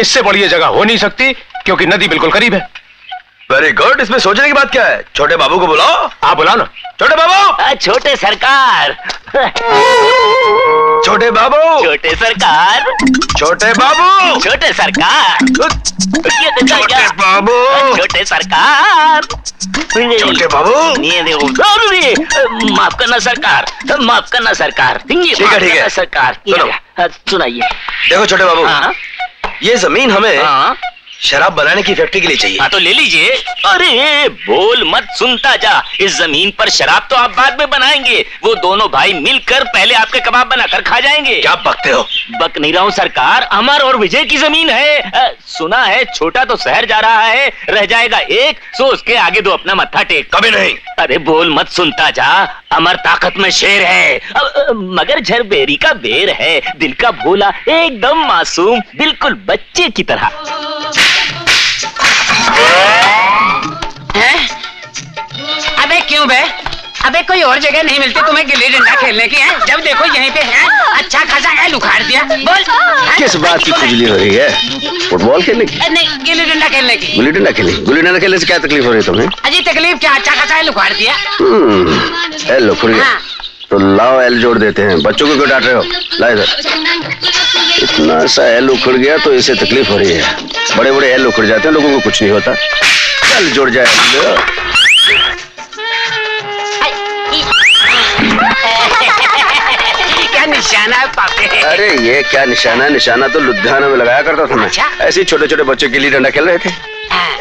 इससे बड़ी ये जगह हो नहीं सकती क्योंकि नदी बिल्कुल करीब है। वेरी गुड, इसमें सोचने की बात क्या है? छोटे बाबू को बुलाओ। आप बुलाओ ना छोटे बाबू। छोटे सरकार, छोटे बाबू, छोटे सरकार, छोटे बाबू, छोटे सरकार, छोटे बाबू, छोटे सरकार, छोटे बाबू। ये देखो, माफ करना सरकार, माफ करना सरकार। ठीक है ठीक है सरकार, सुनाइए। देखो छोटे बाबू, ये जमीन हमें शराब बनाने की फैक्ट्री के लिए चाहिए। हाँ तो ले लीजिए। अरे बोल मत, सुनता जा। इस जमीन पर शराब तो आप बाद में बनाएंगे। वो दोनों भाई मिलकर पहले आपके कबाब बनाकर खा जाएंगे। क्या बकते हो? बक नहीं रहा हूँ सरकार, अमर और विजय की जमीन है। सुना है छोटा तो शहर जा रहा है, रह जाएगा एक, सो उसके आगे दो अपना मत्था टेक। कभी नहीं। अरे बोल मत, सुनता जा। अमर ताकत में शेर है, मगर झरबेरी का बेर है। दिल का भोला, एकदम मासूम, बिल्कुल बच्चे की तरह। अबे क्यों बे? अबे कोई और जगह नहीं मिलती तुम्हें गिल्ली डंडा खेलने की? है जब देखो यहीं पे है। अच्छा खासा है, लुखाड़ दिया। बोल किस बात की खुजली हो रही है? फुटबॉल खेलने की? नहीं, गिल्ली डंडा खेलने की। गिल्ली डंडा खेलने? गिल्ली डंडा खेलने से क्या तकलीफ हो रही है तुम्हें? अजी तकलीफ क्या, अच्छा खासा है लुखाड़ दिया। तो लाओ एल जोड़ देते हैं। बच्चों को क्यों डांट रहे हो? ला इधर। इतना सा एल उखड़ गया तो इसे तकलीफ हो रही है। बड़े बड़े एल उखड़ जाते हैं, लोगों को कुछ नहीं होता। चल जोड़ जाए। क्या निशाना है पापे? अरे ये क्या निशाना है? निशाना तो लुधियाना में लगाया करता था मैं। ऐसे छोटे छोटे बच्चे गिल्ली डंडा खेल रहे थे,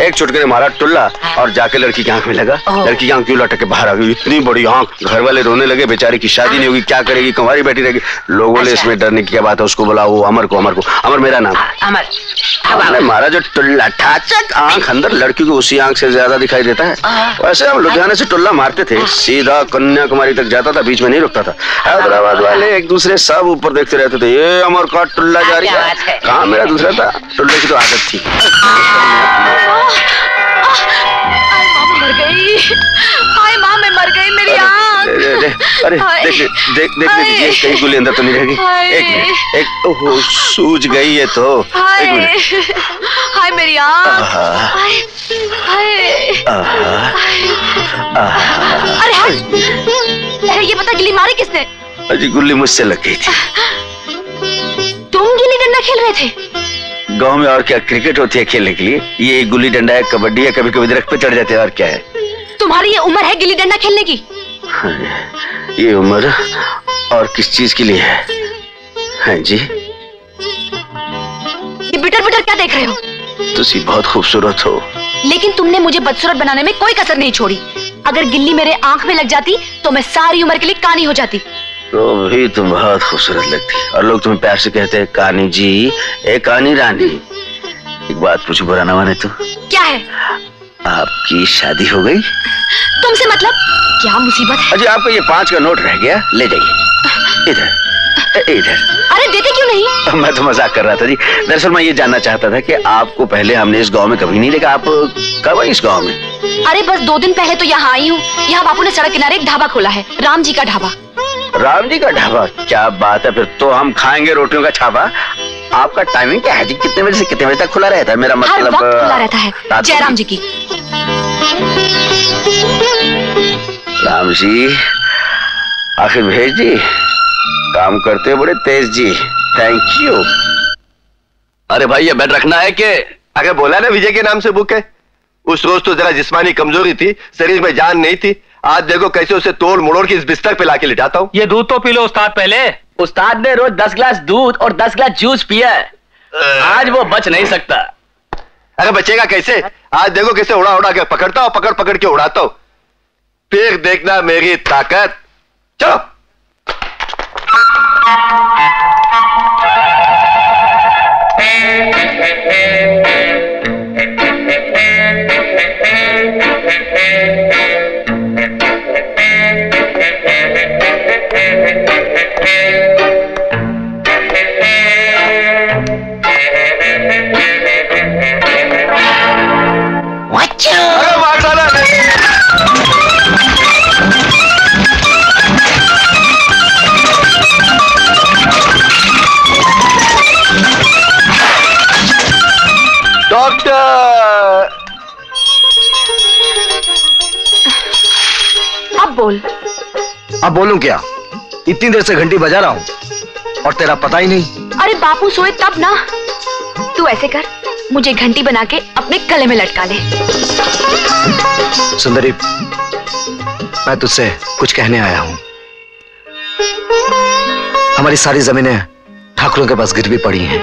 एक चुटके ने मारा टुल्ला और जाके लड़की की आंख में लगा। लड़की की आंख क्यों लटक के बाहर आ गई? इतनी बड़ी आंख। घर वाले रोने लगे, बेचारी की शादी नहीं होगी, क्या करेगी, कुंवारी बैठी रहेगी। लोगों ने इसमें डरने की क्या बात है? उसको बुलाओ, अमर को। अमर को, अमर मेरा नाम। अमर मारा जो टुल्ला, ठाचक आंख अंदर। लड़की को उसी आंख से ज्यादा दिखाई देता है। वैसे हम लुधियाना से टुल्ला मारते थे, सीधा कन्याकुमारी तक जाता था, बीच में नहीं रुकता था। हैदराबाद वाले एक दूसरे सब ऊपर देखते रहते थे, ये अमर का टुल्ला जा रही है। कहाँ मेरा दूसरा था, टुल्ले की तो आदत थी। हाय माँ, मैं मर गई, मेरी आँख। अरे देख दीजिए, कहीं गोली अंदर तो नहीं रहेगी। एक मिनट, एक ओह सूज गई है तो। एक मिनट, हाय मेरी आँख। अरे ये पता गिल्ली मारी किसने? अजी गुल्ली मुझसे लग गई थी। तुम गिल्ली डंडा खेल रहे थे? गांव में और क्या क्रिकेट होती है खेलने के लिए? ये गिल्ली डंडा है, कबड्डी है, कभी कभी दरख्त पे चढ़ जाते हैं, और क्या है? तुम्हारी ये उम्र है गिल्ली डंडा खेलने की? ये उम्र और किस चीज के लिए है? हाँ जी। ये बिटर बिटर क्या देख रहे हो? तुसी बहुत खूबसूरत हो, लेकिन तुमने मुझे बदसूरत बनाने में कोई कसर नहीं छोड़ी। अगर गिल्ली मेरे आँख में लग जाती तो मैं सारी उम्र के लिए कानी हो जाती। तो भी तुम बहुत खूबसूरत लगती, और लोग तुम्हें प्यार से कहते हैं कानी जी, ए कानी रानी। एक बात पूछो, बुरा ना माने तो। क्या है? आपकी शादी हो गई? तुमसे मतलब? क्या मुसीबत है? अजी आपका ये 5 का नोट रह गया, ले जाइए। इधर इधर। अरे देते क्यों नहीं? मैं तो मजाक कर रहा था जी। दरअसल मैं ये जानना चाहता था कि आपको पहले हमने इस गाँव में कभी नहीं देखा, आप कब आई इस गाँव में? अरे बस 2 दिन पहले तो यहाँ आई हूँ। यहाँ बापू ने सड़क किनारे एक ढाबा खोला है, राम जी का ढाबा। राम जी का ढाबा? क्या बात है, फिर तो हम खाएंगे रोटियों का छापा। आपका टाइमिंग क्या है जी? कितने बजे से कितने बजे तक खुला रहता है? मेरा मतलब खुला रहता है जयराम जी की। राम जी, आखिर भेज जी, काम करते हो बड़े तेज जी, थैंक यू। अरे भाई ये बेड रखना है कि? अगर बोला ना विजय के नाम से बुक है। उस रोज तो जरा जिस्मानी कमजोरी थी, शरीर में जान नहीं थी। आज देखो कैसे उसे तोड़ मोड़ के इस बिस्तर पे लाके लिटाता हूँ। ये दूध तो पी लो उस्ताद। पहले उस्ताद ने रोज 10 ग्लास दूध और 10 ग्लास जूस पिया है। आज वो बच नहीं सकता। अरे बचेगा कैसे? आज देखो कैसे उड़ा उड़ा के पकड़ता हूँ, पकड़ पकड़ के उड़ाता हूँ, फिर देखना मेरी ताकत। चलो डॉक्टर। अब बोल। अब बोलूं क्या? इतनी देर से घंटी बजा रहा हूँ और तेरा पता ही नहीं। अरे बापू सोए तब ना। तू ऐसे कर, मुझे घंटी बना के अपने गले में लटका ले। सुंदरी, मैं तुझसे कुछ कहने आया हूँ। हमारी सारी जमीनें ठाकुरों के पास गिरवी पड़ी हैं।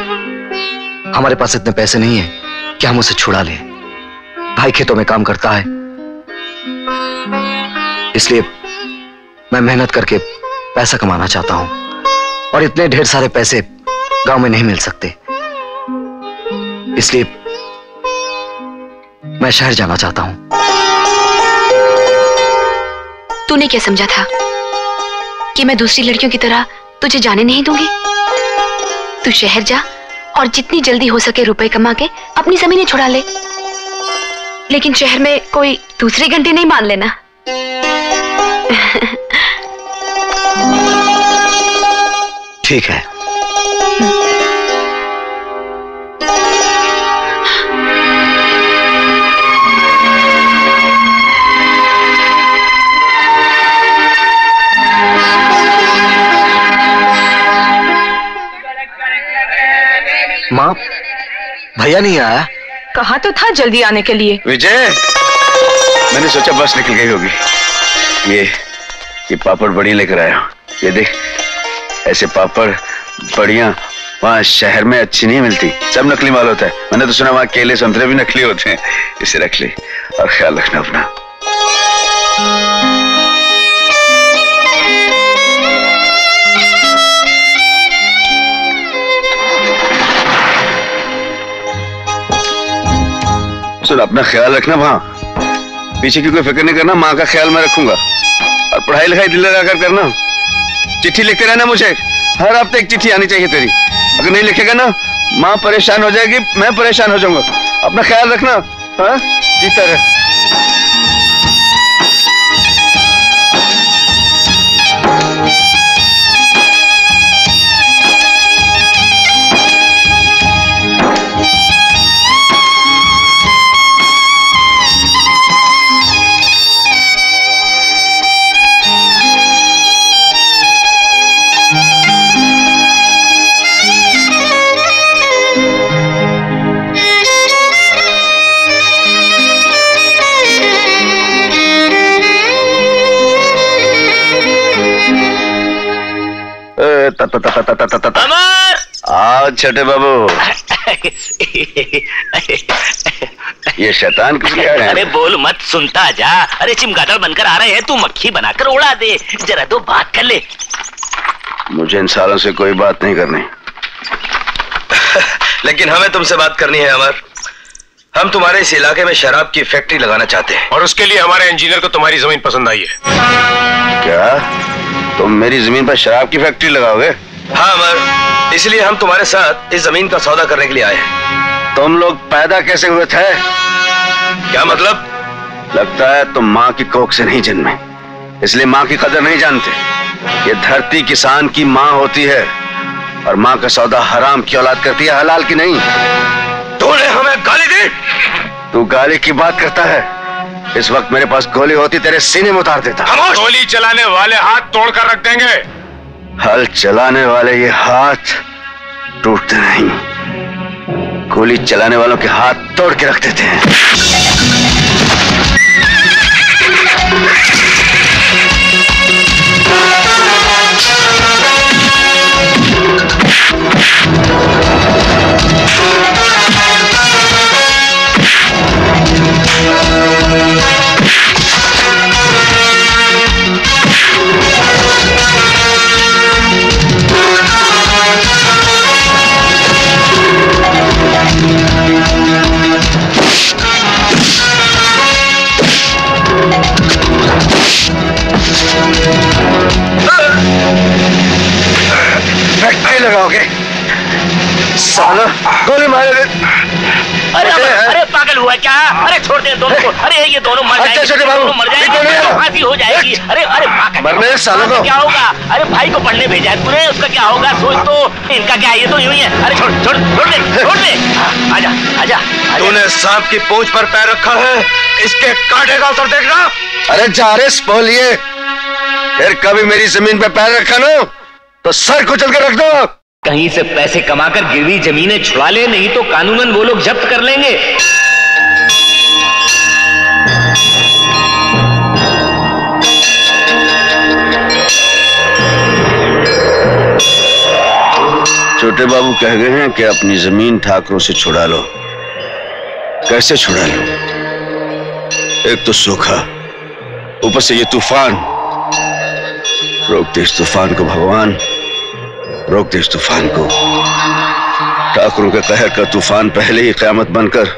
हमारे पास इतने पैसे नहीं हैं कि हम उसे छुड़ा लें। भाई खेतों में काम करता है, इसलिए मैं मेहनत करके पैसा कमाना चाहता हूं और इतने ढेर सारे पैसे गांव में नहीं मिल सकते, इसलिए मैं शहर जाना चाहता हूं। तूने क्या समझा था कि मैं दूसरी लड़कियों की तरह तुझे जाने नहीं दूंगी? तू शहर जा और जितनी जल्दी हो सके रुपए कमा के अपनी जमीनें छुड़ा ले, लेकिन शहर में कोई दूसरी घंटी नहीं मान लेना। ठीक है। माँ, भैया नहीं आया? कहा तो था जल्दी आने के लिए। विजय, मैंने सोचा बस निकल गई होगी। ये पापड़ बड़ी लेकर आया हूँ। ये देख, ऐसे पापड़ बड़ियाँ वहाँ शहर में अच्छी नहीं मिलती, सब नकली माल होता है। मैंने तो सुना वहाँ केले संतरे भी नकली होते हैं। इसे रख ले और ख्याल रखना अपना। सुन, अपना ख्याल रखना। वहाँ पीछे की कोई फिक्र नहीं करना। माँ का ख्याल मैं रखूंगा और पढ़ाई लिखाई दिल लगाकर करना। चिट्ठी लिखते रहना मुझे, हर हफ्ते एक चिट्ठी आनी चाहिए तेरी। अगर नहीं लिखेगा ना, माँ परेशान हो जाएगी, मैं परेशान हो जाऊंगा। अपना ख्याल रखना। हाँ, जीता रहे। आओ छोटे बाबू। ये शैतान किसके आ रहे हैं? अरे बोल मत, सुनता जा। अरे चिमगादड़ बनकर आ रहे हैं, तू मक्खी बनाकर उड़ा दे। जरा दो बात कर ले। मुझे इन सालों से कोई बात नहीं करनी। लेकिन हमें तुमसे बात करनी है अमर। हम तुम्हारे इस इलाके में शराब की फैक्ट्री लगाना चाहते हैं और उसके लिए हमारे इंजीनियर को तुम्हारी जमीन पसंद आई है। क्या तुम मेरी जमीन पर शराब की फैक्ट्री लगाओगे? हाँ अमर, इसलिए हम तुम्हारे साथ इस जमीन का सौदा करने के लिए आए हैं। तुम लोग पैदा कैसे हुए थे? क्या मतलब? लगता है तुम माँ की कोख से नहीं जन्मे, इसलिए माँ की कदर नहीं जानते। ये धरती किसान की माँ होती है और माँ का सौदा हराम की औलाद करती है, हलाल की नहीं। तूने हमें गाली दी? तू गाली की बात करता है? इस वक्त मेरे पास गोली होती, तेरे सीने में उतार देता। गोली चलाने वाले हाथ तोड़कर रख देंगे। हल चलाने वाले ये हाथ टूटते नहीं, गोली चलाने वालों के हाथ तोड़ के रख देते हैं। लगाओगे साला, गोली मारोगे। अरे पागल हुआ क्या? अरे छोड़ दे दोनों को। अरे ये दोनों मर जाएंगे, मर जाएंगे, हो जाएगी। अरे मरने सालों को क्या होगा? अरे भाई को पढ़ने भेजा है तूने, उसका क्या होगा? सोच तो इनका क्या है? ये तो यूं ही है। अरे छोड़ छोड़ छोड़ दे, छोड़ दे। आजा आजा। तूने सांप की पूंछ पर पैर रखा है, इसके काटेगा तो देखना। अरे जारिस बोलिए, फिर कभी मेरी जमीन पर पैर रखा ना तो सर कुचल के रख दो। कहीं से पैसे कमाकर गिरवी जमीनें छुड़ा ले, नहीं तो कानूनन वो लोग जब्त कर लेंगे। छोटे बाबू कह गए हैं कि अपनी जमीन ठाकरों से छुड़ा लो। कैसे छुड़ा लो? एक तो सूखा, ऊपर से ये तूफान। रोक दे इस तूफान को भगवान, रोक दे इस तूफान को। ठाकरों के कहर का तूफान पहले ही क़यामत बनकर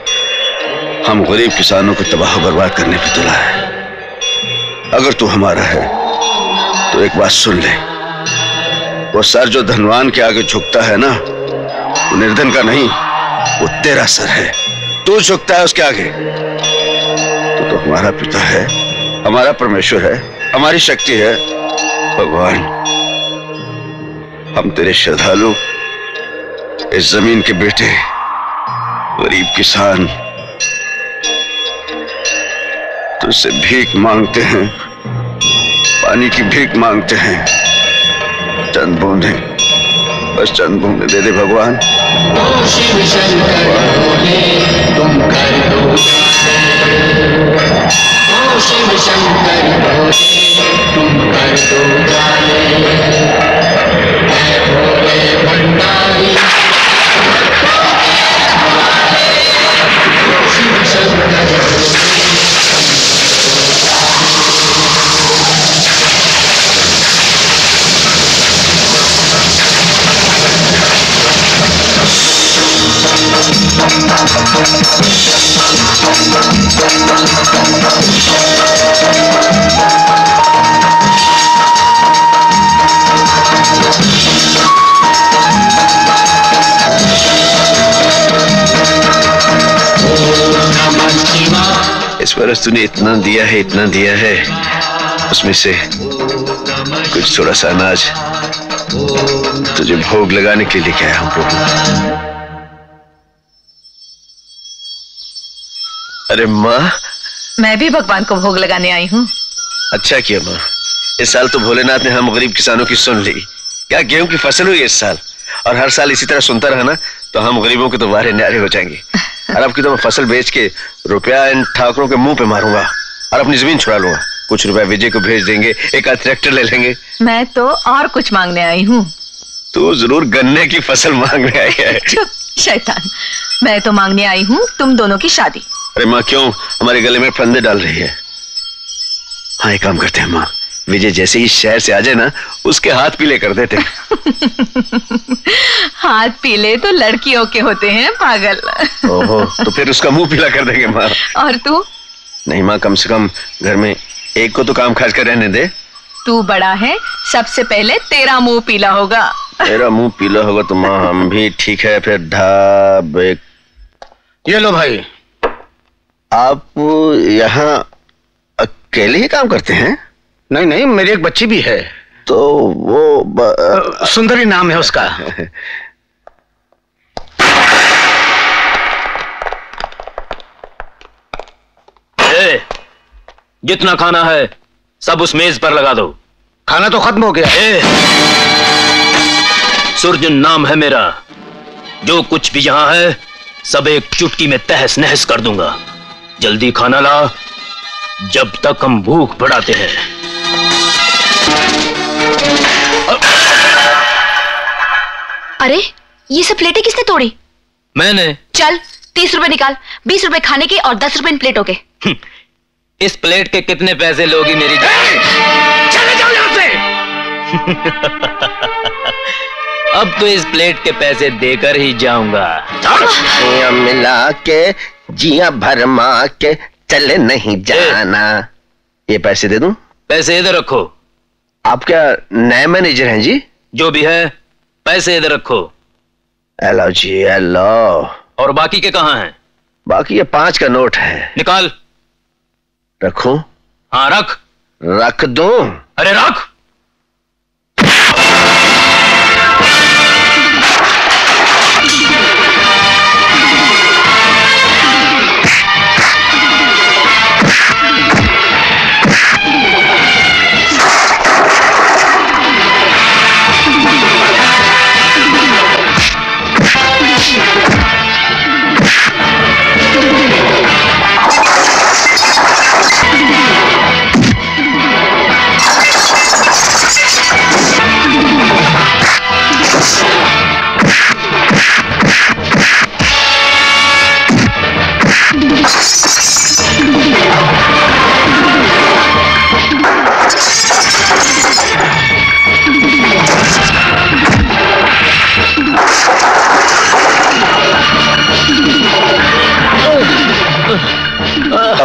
हम गरीब किसानों को तबाह बर्बाद करने पर तुला है। अगर तू हमारा है तो एक बात सुन ले, वो सर जो धनवान के आगे झुकता है ना, वो निर्धन का नहीं, वो तेरा सर है। तू झुकता है उसके आगे। तू तो हमारा पिता है, हमारा परमेश्वर है, हमारी शक्ति है। भगवान, हम तेरे श्रद्धालु, इस जमीन के बेटे, गरीब किसान, तुझसे भीख मांगते हैं, पानी की भीख मांगते हैं। चंद बूंदे, बस चंद बूंदे दे दे भगवान। इस बरस तूने इतना दिया है, इतना दिया है, उसमें से कुछ थोड़ा सा अनाज तुझे भोग लगाने के लिए क्या है हम प्रभु। अरे माँ, मैं भी भगवान को भोग लगाने आई हूँ। अच्छा किया माँ, इस साल तो भोलेनाथ ने हम गरीब किसानों की सुन ली। क्या गेहूं की फसल हुई इस साल, और हर साल इसी तरह सुनता रहा ना तो हम गरीबों के तो वारे न्यारे हो जाएंगे। और अब की तो मैं फसल बेच के रुपया इन ठाकरों के मुंह पे मारूंगा और अपनी जमीन छुड़ा लूंगा। कुछ रुपया विजय को भेज देंगे, एक आध ट्रैक्टर ले लेंगे। मैं तो और कुछ मांगने आई हूँ। तू जरूर गन्ने की फसल मांगने आई है। शैतान, मैं तो मांगने आई हूँ तुम दोनों की शादी। अरे माँ, क्यों हमारे गले में फंदे डाल रही है? हाँ, एक काम करते हैं माँ, विजय जैसे ही शहर से आ जाए ना, उसके हाथ पीले कर देते हैं। हाथ पीले तो लड़कियों के होते हैं पागल। ओहो, तो फिर उसका मुंह पीला कर देंगे माँ। और तू? नहीं माँ, कम से कम घर में एक को तो काम काज कर रहने दे। तू बड़ा है, सबसे पहले तेरा मुंह पीला होगा। तेरा मुंह पीला होगा तो माँ हम भी ठीक है फिर। ढाबे ये लो भाई, आप यहाँ अकेले ही काम करते हैं? नहीं नहीं, मेरी एक बच्ची भी है। तो वो सुंदरी नाम है उसका। ए, जितना खाना है सब उस मेज पर लगा दो। खाना तो खत्म हो गया। सुरजन नाम है मेरा, जो कुछ भी यहाँ है सब एक चुटकी में तहस नहस कर दूंगा। जल्दी खाना ला, जब तक हम भूख बढ़ाते हैं। अरे ये सब प्लेटें किसने तोड़ी? मैंने। चल 30 रुपए निकाल, 20 रुपए खाने के और 10 रुपए इन प्लेटों के। इस प्लेट के कितने पैसे लोगी मेरी? चले जाओ यहाँ से। अब तो इस प्लेट के पैसे देकर ही जाऊंगा। जिया मिला के, जिया भरमा के, चले नहीं जाना। ये पैसे दे दूं? पैसे इधर रखो। आप क्या नए मैनेजर हैं जी? जो भी है, पैसे इधर रखो। हेलो जी, हेलो। और बाकी के कहाँ हैं? बाकी ये 5 का नोट है। निकाल। रखूं? हाँ रख। रख दूं? अरे रख।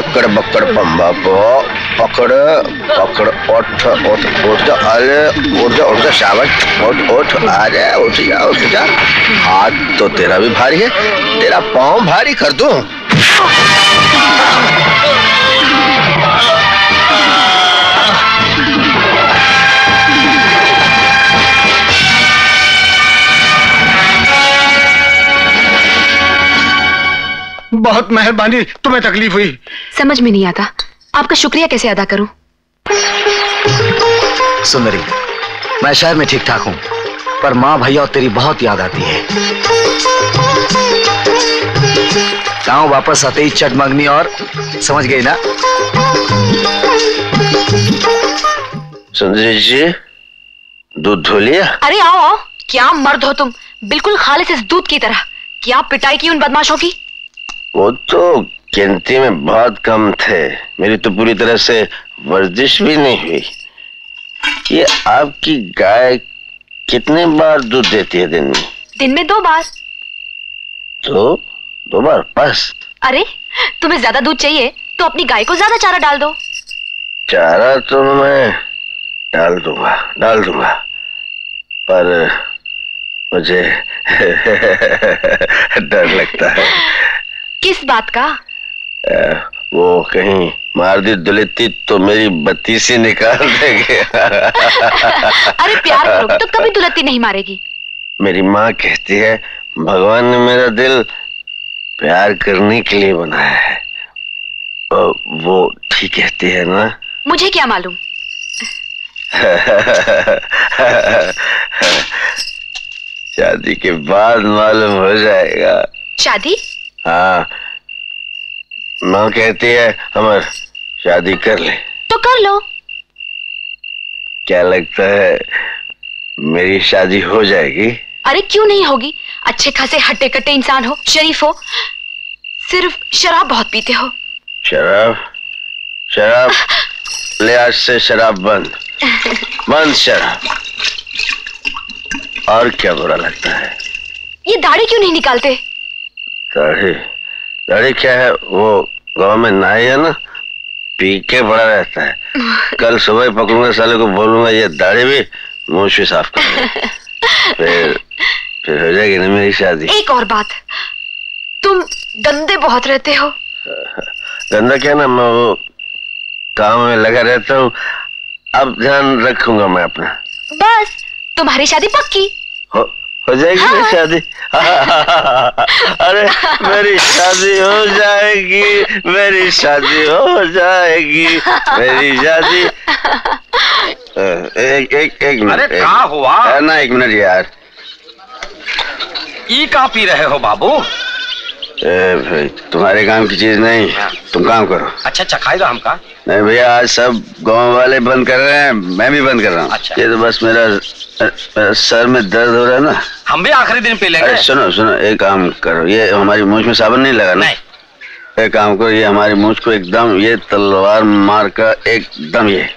अक्कड़ बक्कड़ बम्बा पो पकड़ पकड़ उठ उठ उठ अरे उठ शाबाश उठ उठ आ जा उठ जा हाथ तो तेरा भी भारी है, तेरा पाँव भारी कर दूं। बहुत मेहरबानी, तुम्हें तकलीफ हुई। समझ में नहीं आता आपका शुक्रिया कैसे अदा करूं। सुंदरी, मैं शहर में ठीक ठाक हूं, पर माँ भैया और तेरी बहुत याद आती है। गाँव वापस आते ही चट मंगनी और समझ गई ना। सुंदरी जी, दूध धो लिया? अरे आओ, क्या मर्द हो तुम, बिल्कुल खालिस इस दूध की तरह। क्या पिटाई की उन बदमाशों की। वो तो गिनती में बहुत कम थे, मेरी तो पूरी तरह से वर्जिश भी नहीं हुई। ये आपकी गाय कितने बार दूध देती है दिन में? दिन में 2 बार। तो 2 बार बस? अरे तुम्हें ज्यादा दूध चाहिए तो अपनी गाय को ज्यादा चारा डाल दो। चारा तो मैं डाल दूंगा, पर मुझे डर लगता है। किस बात का? वो कहीं मार दी दुलेती तो मेरी बत्ती से निकाल देंगे। अरे प्यार करोगे तो कभी दुलेती नहीं मारेगी। मेरी माँ कहती है भगवान ने मेरा दिल प्यार करने के लिए बनाया है, वो ठीक कहती है ना? मुझे क्या मालूम। शादी के बाद मालूम हो जाएगा। शादी? हाँ, माँ कहती है हमर शादी कर ले। तो कर लो। क्या लगता है मेरी शादी हो जाएगी? अरे क्यों नहीं होगी, अच्छे खासे हट्टे कट्टे इंसान हो, शरीफ हो, सिर्फ शराब बहुत पीते हो। शराब ले, आज से शराब बंद शराब। और क्या बुरा लगता है? ये दाढ़ी क्यों नहीं निकालते? दाढ़ी क्या है, वो गांव में नाई है ना, पी के बड़ा रहता है। कल सुबह पकड़ूंगा साले को, बोलूंगा ये दाढ़ी भी मूछ भी साफ कर दे। फिर हो जाएगी ना मेरी शादी। एक और बात, तुम गंदे बहुत रहते हो। गंदा क्या ना, मैं वो काम में लगा रहता हूँ। अब ध्यान रखूंगा मैं अपना। बस तुम्हारी शादी पक्की हो जाएगी। हाँ। मेरी शादी, अरे मेरी शादी हो जाएगी, मेरी शादी हो जाएगी, मेरी शादी। एक एक एक मिनट। अरे क्या हुआ? ना एक मिनट यार, ई का पी रहे हो बाबू? ए भाई, तुम्हारे काम की चीज नहीं, तुम काम करो। अच्छा खाएगा हम का? नहीं भैया, आज सब गांव वाले बंद कर रहे हैं, मैं भी बंद कर रहा हूँ। अच्छा। ये तो बस मेरा सर में दर्द हो रहा है ना। हम भी आखिरी दिन पी लेंगे। सुनो, एक काम करो, ये हमारी मूंछ में साबुन नहीं लगा ना। एक काम करो, ये हमारी मूंछ को एकदम ये तलवार मार का एकदम ये।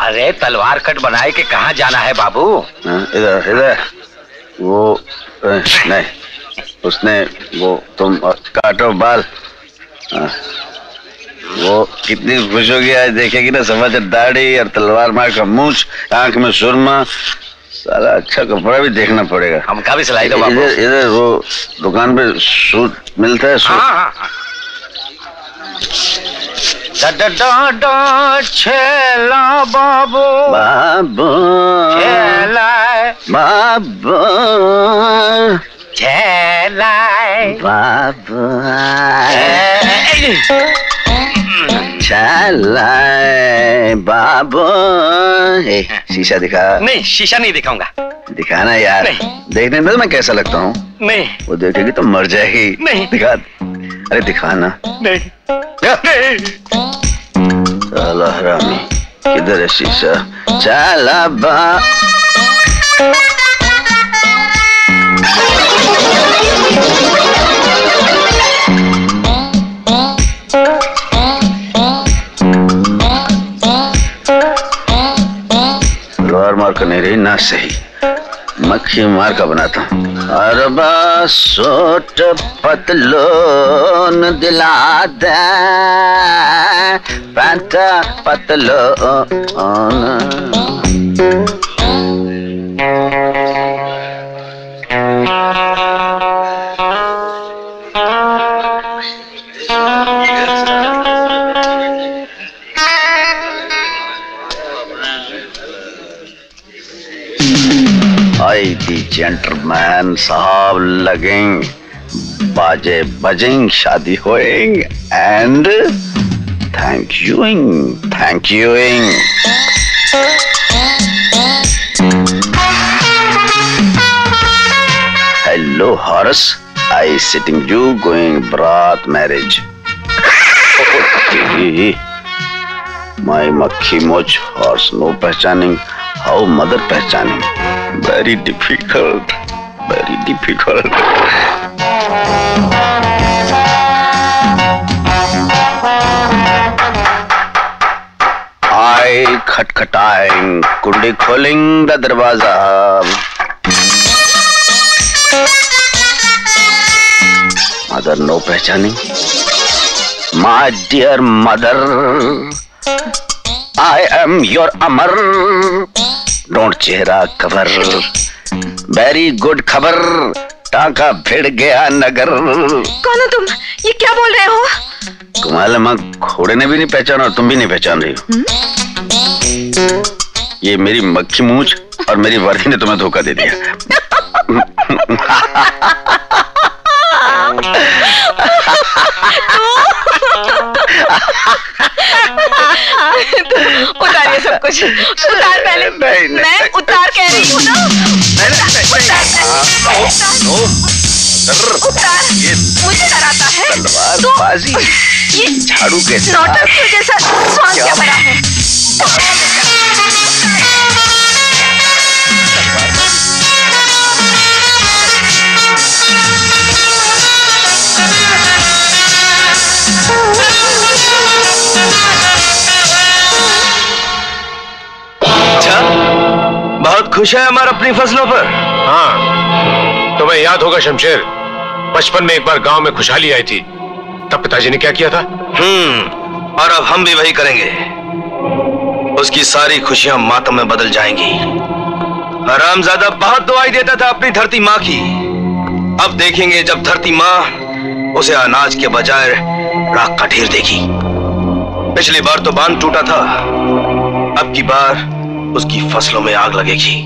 अरे तलवार कट बनाए के कहाँ जाना है बाबू। इधर वो नहीं, उसने वो तुम काटो बाल। वो कितनी खुश होगी आज देखेगी ना, समझ। दाढ़ी और तलवार मार का मूछ, आंख में सुरमा, साला अच्छा कपड़ा भी देखना पड़ेगा। हमका भी सिलाई दो बाबू। इधर वो दुकान पे सूट मिलता है, सूट। हाँ। डा डा डा छेला बाबू बाबू छेला बाबू बाबू। शीशा दिखा। नहीं, शीशा नहीं दिखाऊंगा। दिखाना यार, देखने में तो मैं कैसा लगता हूँ। नहीं, वो देखेगी तो मर जाएगी। नहीं दिखा। अरे दिखाना। नहीं हरामी, किधर है शीशा? चला बा मार का नहीं रही ना, सही मक्खी मार का बनाता हूँ। अरबा सोट पतलोन दिला दे पैंट पतलोन जेंटलमैन साहब लगेंगे बाजे बजेंगे शादी होएंगे एंड थैंक यूइंग hello horse I sitting you going बरात मैरिज माई मक्खी मोच हॉर्स नो पहचानिंग हाउ मदर पहचानिंग very difficult I खटखटाएं कुंडी खोलेंगे दरवाजा मदर नो पहचानी my dear mother I am your Amar don't चेहरा कवर वेरी गुड खबर टाका भिड़ गया नगर। कौन हो तुम? ये क्या बोल रहे हो? तुम्हारे माँ घोड़े ने भी नहीं पहचाना और तुम भी नहीं पहचान रही हो। ये मेरी मक्खी मूंछ और मेरी वर्दी ने तुम्हें धोखा दे दिया। उतार ये सब कुछ उतार पहले। मैं उतार कह रही हूँ ना। उतार ये मुझे डराता है। तलवारबाजी ये झाड़ू के नोटस के जैसा स्वाद क्या बड़ा है। बहुत खुश है हमारा अपनी फसलों पर। हाँ तुम्हें याद होगा शमशेर, बचपन में एक बार गांव में खुशहाली आई थी, तब पिताजी ने क्या किया था। और अब हम भी वही करेंगे। उसकी सारी खुशियां मातम में बदल जाएंगी। हरामजादा बहुत दुआई देता था अपनी धरती माँ की, अब देखेंगे जब धरती माँ उसे अनाज के बजाय राख का ढेर देगी। पिछली बार तो बांध टूटा था, अब की बार उसकी फसलों में आग लगेगी।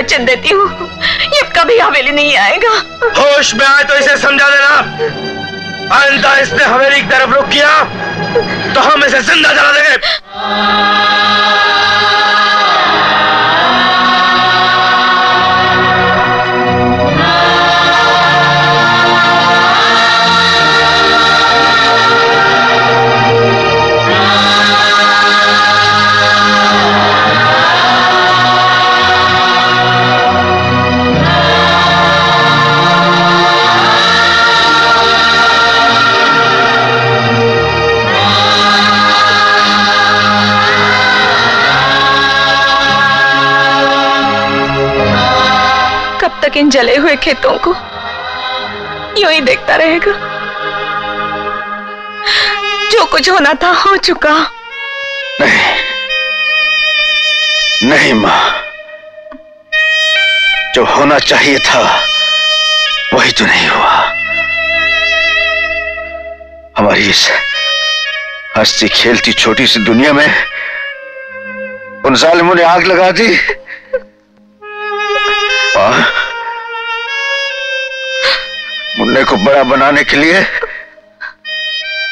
वचन देती हूँ ये कभी हवेली नहीं आएगा। होश में आए तो इसे समझा देना, आइंदा इसने हवेली की तरफ रुख किया तो हम इसे जिंदा जला देंगे। इन जले हुए खेतों को यूं ही देखता रहेगा? जो कुछ होना था हो चुका। नहीं नहीं मां, जो होना चाहिए था वही तो नहीं हुआ। हमारी इस हंसती खेलती छोटी सी दुनिया में उन जालिमों ने आग लगा दी। मां, मुन्ने को बड़ा बनाने के लिए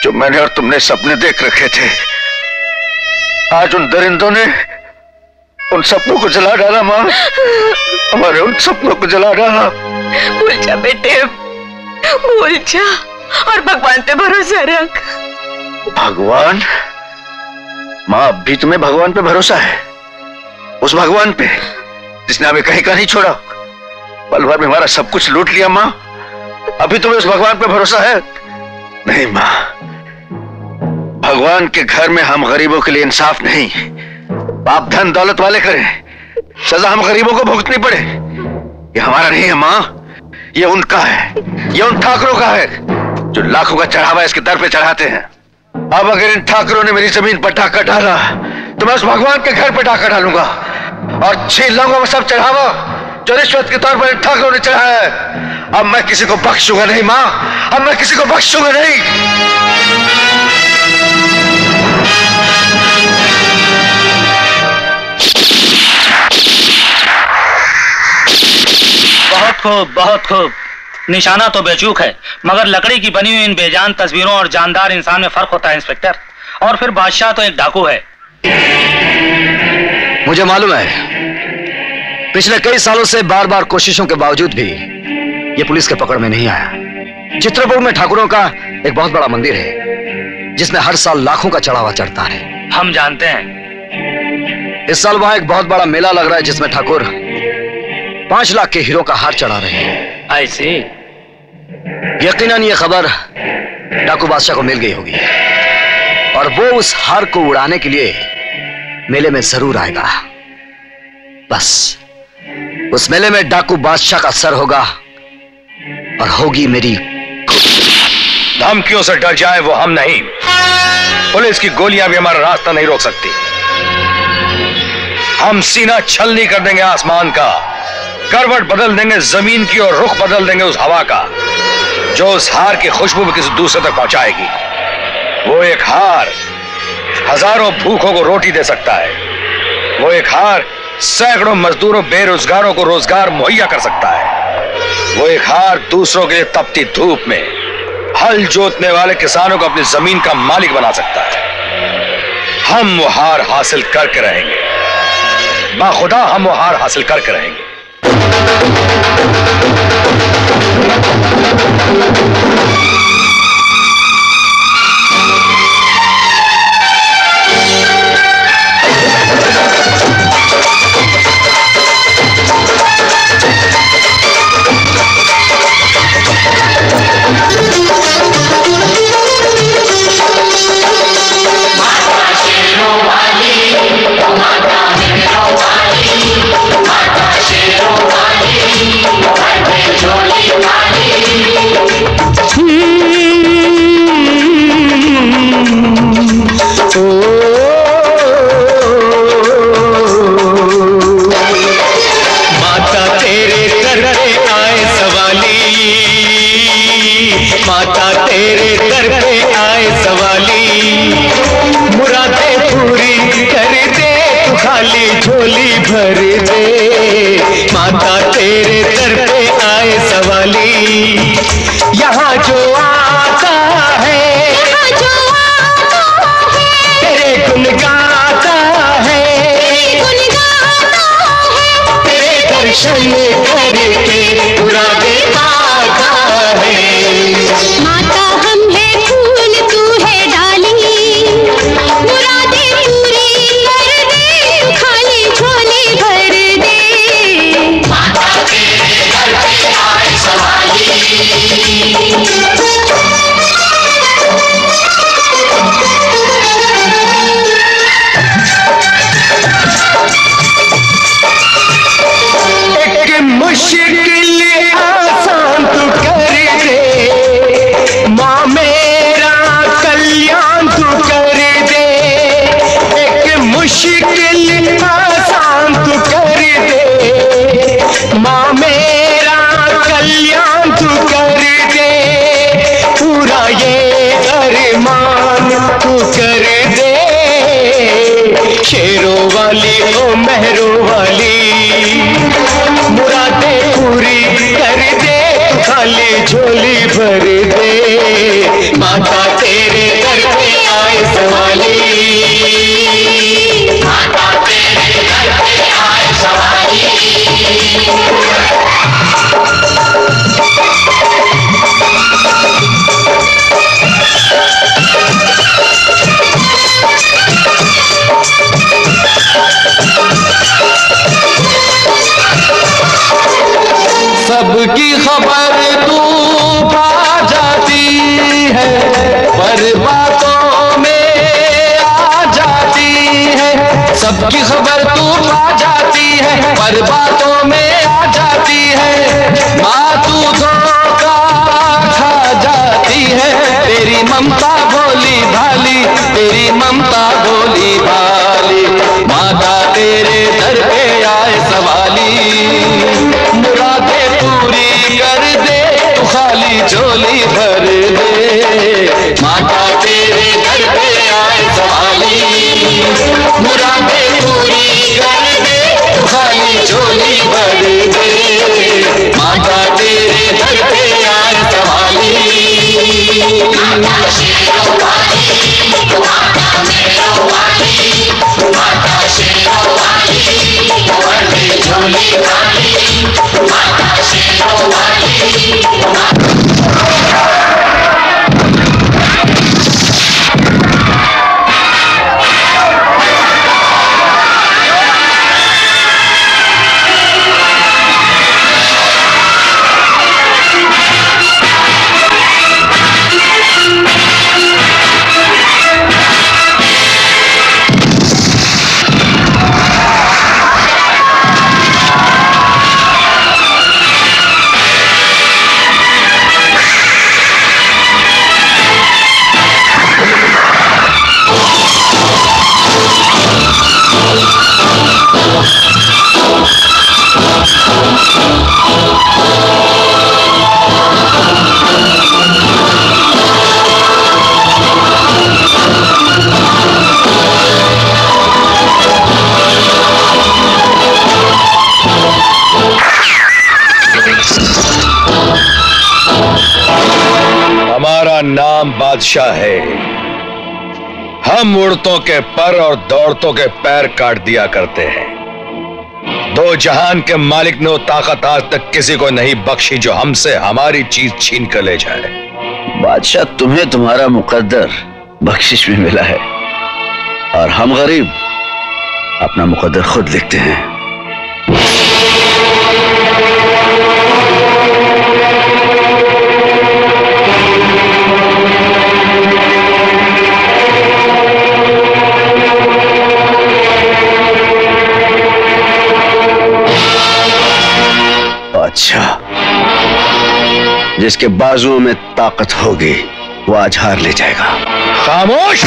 जो मैंने और तुमने सपने देख रखे थे, आज उन दरिंदों ने उन सपनों को जला डाला। मां, हमारे उन सपनों को जला डाला। भूल जा बेटे, भूल जा और भगवान पे भरोसा रख। भगवान? मां, अब भी तुम्हें भगवान पे भरोसा है? उस भगवान पे जिसने हमें कहीं का नहीं छोड़ा, पल भर में हमारा सब कुछ लूट लिया। मां, अभी तुम्हें उस भगवान पे भरोसा है? नहीं मां, भगवान के घर में हम गरीबों के लिए इंसाफ नहीं। पाप धन दौलत वाले करें, सजा हम गरीबों को भुगतनी पड़े। ये हमारा नहीं है मां, ये उनका है, ये उन ठाकरों का है जो लाखों का चढ़ावा इसके दर पे चढ़ाते हैं। अब अगर इन ठाकरों ने मेरी जमीन पर डाका डाला तो मैं उस भगवान के घर पर डाका डालूंगा और छीन लूंगा वो सब चढ़ावा जो रिश्वत के तौर पर इन ठाकरों ने चढ़ाया है। अब मैं किसी को बख्शूंगा नहीं मां, अब मैं किसी को बख्शूंगा नहीं। बहुत खूब, बहुत खूब। निशाना तो बेचूक है, मगर लकड़ी की बनी हुई इन बेजान तस्वीरों और जानदार इंसान में फर्क होता है इंस्पेक्टर। और फिर बादशाह तो एक डाकू है। मुझे मालूम है, पिछले कई सालों से बार बार कोशिशों के बावजूद भी ये पुलिस के पकड़ में नहीं आया। चित्रपुर में ठाकुरों का एक बहुत बड़ा मंदिर है जिसमें हर साल लाखों का चढ़ावा चढ़ता है। हम जानते हैं। इस साल वहां एक बहुत बड़ा मेला लग रहा है जिसमें ठाकुर 5 लाख के हीरो का हार चढ़ा रहे हैं। आई सी। यकीनन ये खबर डाकू बादशाह को मिल गई होगी और वो उस हार को उड़ाने के लिए मेले में जरूर आएगा। बस उस मेले में डाकू बादशाह का सर होगा और होगी मेरी। धमकियों से डर जाए वो हम नहीं, पुलिस की गोलियां भी हमारा रास्ता नहीं रोक सकती। हम सीना छलनी कर देंगे आसमान का, करवट बदल देंगे जमीन की और रुख बदल देंगे उस हवा का जो उस हार की खुशबू में किसी दूसरे तक पहुंचाएगी। वो एक हार हजारों भूखों को रोटी दे सकता है। वो एक हार सैकड़ों मजदूरों बेरोजगारों को रोजगार मुहैया कर सकता है। वो एक हार दूसरों के लिए तपती धूप में हल जोतने वाले किसानों को अपनी जमीन का मालिक बना सकता है। हम मुहार हासिल करके रहेंगे, बाखुदा हम मुहार हासिल करके रहेंगे। सबकी खबर तू पा जाती है, पर बातों में आ जाती है। सबकी खबर तू पा जाती है, पर बातों में आ जाती है। माँ तू धोखा खा जाती है। तेरी ममता भोली भाली, तेरी ममता भोली भाली। माता तेरे दर पे आए सवाली, खाली झोली भर दे। माता तेरे दर पे आए सवाली, मुरादे पूरी कर दे, खाली झोली भर दे। माता तेरे दर पे आए सवाली। माता शेरों वाली, माता मेरों वाली, माता शेरों वाली, भर दे झोली वाली, माता शेरों वाली। हमारा नाम बादशाह है, हम उड़तों के पर और दौड़तों के पैर काट दिया करते हैं। दो जहान के मालिक ने वो ताकत आज तक किसी को नहीं बख्शी जो हमसे हमारी चीज छीन कर ले जाए। बादशाह, तुम्हें तुम्हारा मुकद्दर बख्शिश में मिला है और हम गरीब अपना मुकद्दर खुद लिखते हैं। अच्छा, जिसके बाजुओं में ताकत होगी वो आज हार ले जाएगा। खामोश!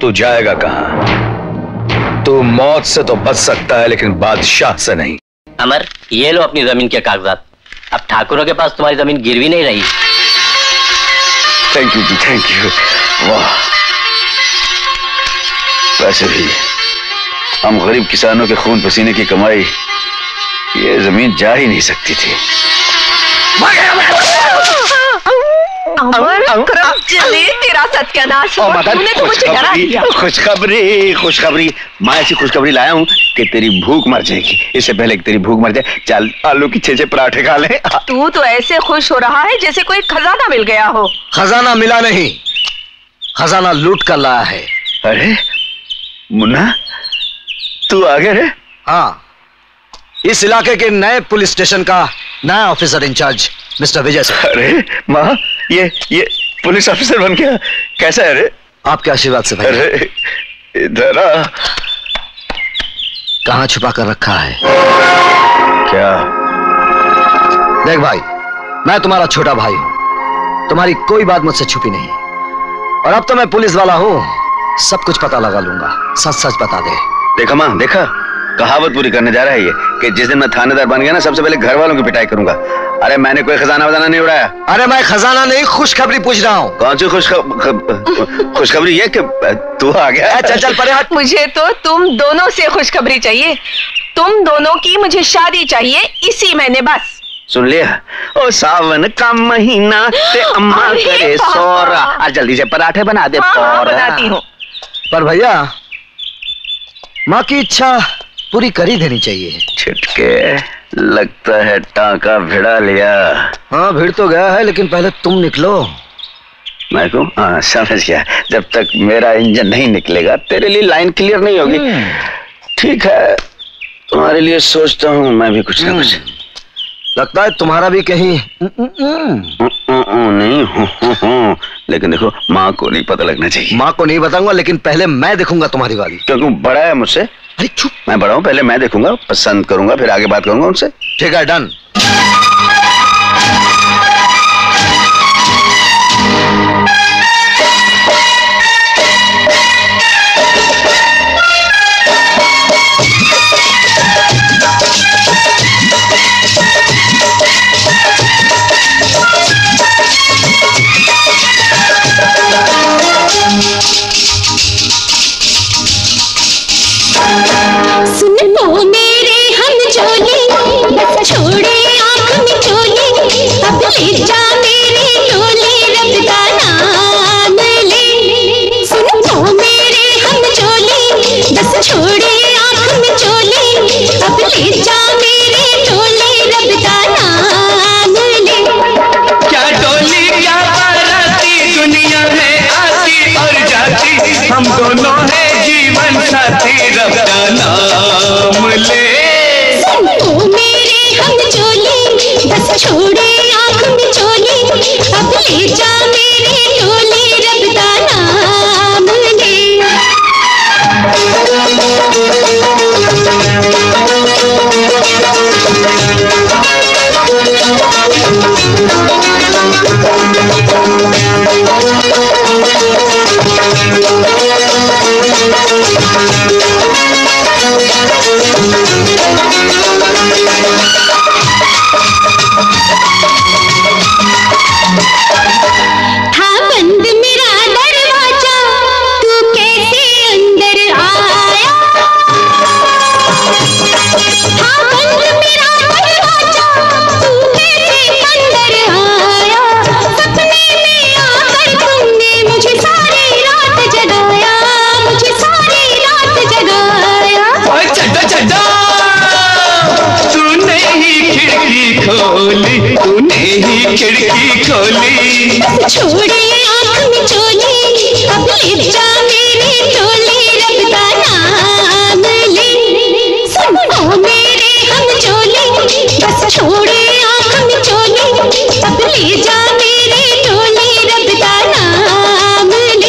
तू जाएगा कहां? तू मौत से तो बच सकता है लेकिन बादशाह से नहीं। अमर, ये लो अपनी जमीन के कागजात। अब ठाकुरों के पास तुम्हारी जमीन गिरवी नहीं रही। Thank you ji, thank you. वाह, वैसे भी हम गरीब किसानों के खून पसीने की कमाई, ये जमीन जा ही नहीं सकती थी। अमर, चले तेरा सत्यानाश। तूने तो मुझे डरा दिया। खुशखबरी, खुशखबरी। मैं ऐसी खुशखबरी लाया हूँ कि तेरी भूख मर जाएगी। इससे पहले कि तेरी भूख मर जाए, चल आलू की 6-6 पराठे खा ले। तू तो ऐसे खुश हो रहा है जैसे कोई खजाना मिल गया हो। खजाना मिला नहीं, खजाना लूट कर लाया है। अरे मुन्ना, तू आ गया रे। हाँ, इस इलाके के नए पुलिस स्टेशन का नया officer incharge mister Vijay sir. अरे माँ, ये पुलिस ऑफिसर बन गया, कैसा है रे? आपके आशीर्वाद से भाई। अरे इधर आ। कहाँ छुपा कर रखा है? क्या? देख भाई, मैं तुम्हारा छोटा भाई हूँ, तुम्हारी कोई बात मुझसे छुपी नहीं। और अब तो मैं पुलिस वाला हूँ, सब कुछ पता लगा लूंगा। सच सच बता दे। देखा माँ, देखा, कहावत पूरी करने जा रहा है ये कि जिस दिन मैं थानेदार बन गया ना, सबसे पहले घर वालों की पिटाई करूंगा। अरे मैंने कोई खजाना वजाना नहीं उड़ाया। अरे मैं खजाना नहीं, खुशखबरी पूछ रहा हूँ। कौन सी खुशखबरी? ये कि तू आ गया। चल चल परे हट। मुझे तो तुम दोनों से खुशखबरी चाहिए। तुम दोनों की मुझे शादी चाहिए इसी महीने, बस। सुन लिया? ओ सावन का महीना ते अम्मा करे सौरा। और जल्दी से पराठे बना दे। बनाती हूँ। पर भैया, माँ की इच्छा पूरी करी देनी चाहिए। छिटके, लगता है टांका भिड़ा लिया। हाँ, भिड़ तो गया है, लेकिन पहले तुम निकलो। मैं क्यों? हाँ, समझ गया। जब तक मेरा इंजन नहीं निकलेगा तेरे लिए लाइन क्लियर नहीं होगी। ठीक है, तुम्हारे लिए सोचता हूँ मैं भी कुछ ना कुछ। लगता है तुम्हारा भी कहीं नहीं हूँ, लेकिन देखो माँ को नहीं पता लगना चाहिए। माँ को नहीं बताऊंगा, लेकिन पहले मैं देखूंगा तुम्हारी वाली, क्योंकि बड़ा है मुझसे। अरे चुप, मैं बड़ा हूँ, पहले मैं देखूंगा, पसंद करूंगा, फिर आगे बात करूंगा उनसे। ठीक है, डन। सुन तो मेरे हम जोली छोड़े। रब का नाम ले। सुन तू मेरे हम झोले बस छोड़े आँख मिचोले, अब ले जा मेरे झोले रब का नाम ले। छोड़े आँख में चोली, अब ले जा मेरे टोले रब का नाम ले। सुन ओ मेरे हम चोले बस छोड़े आँख में चोली, अब ले जा मेरे टोले रब का नाम ले।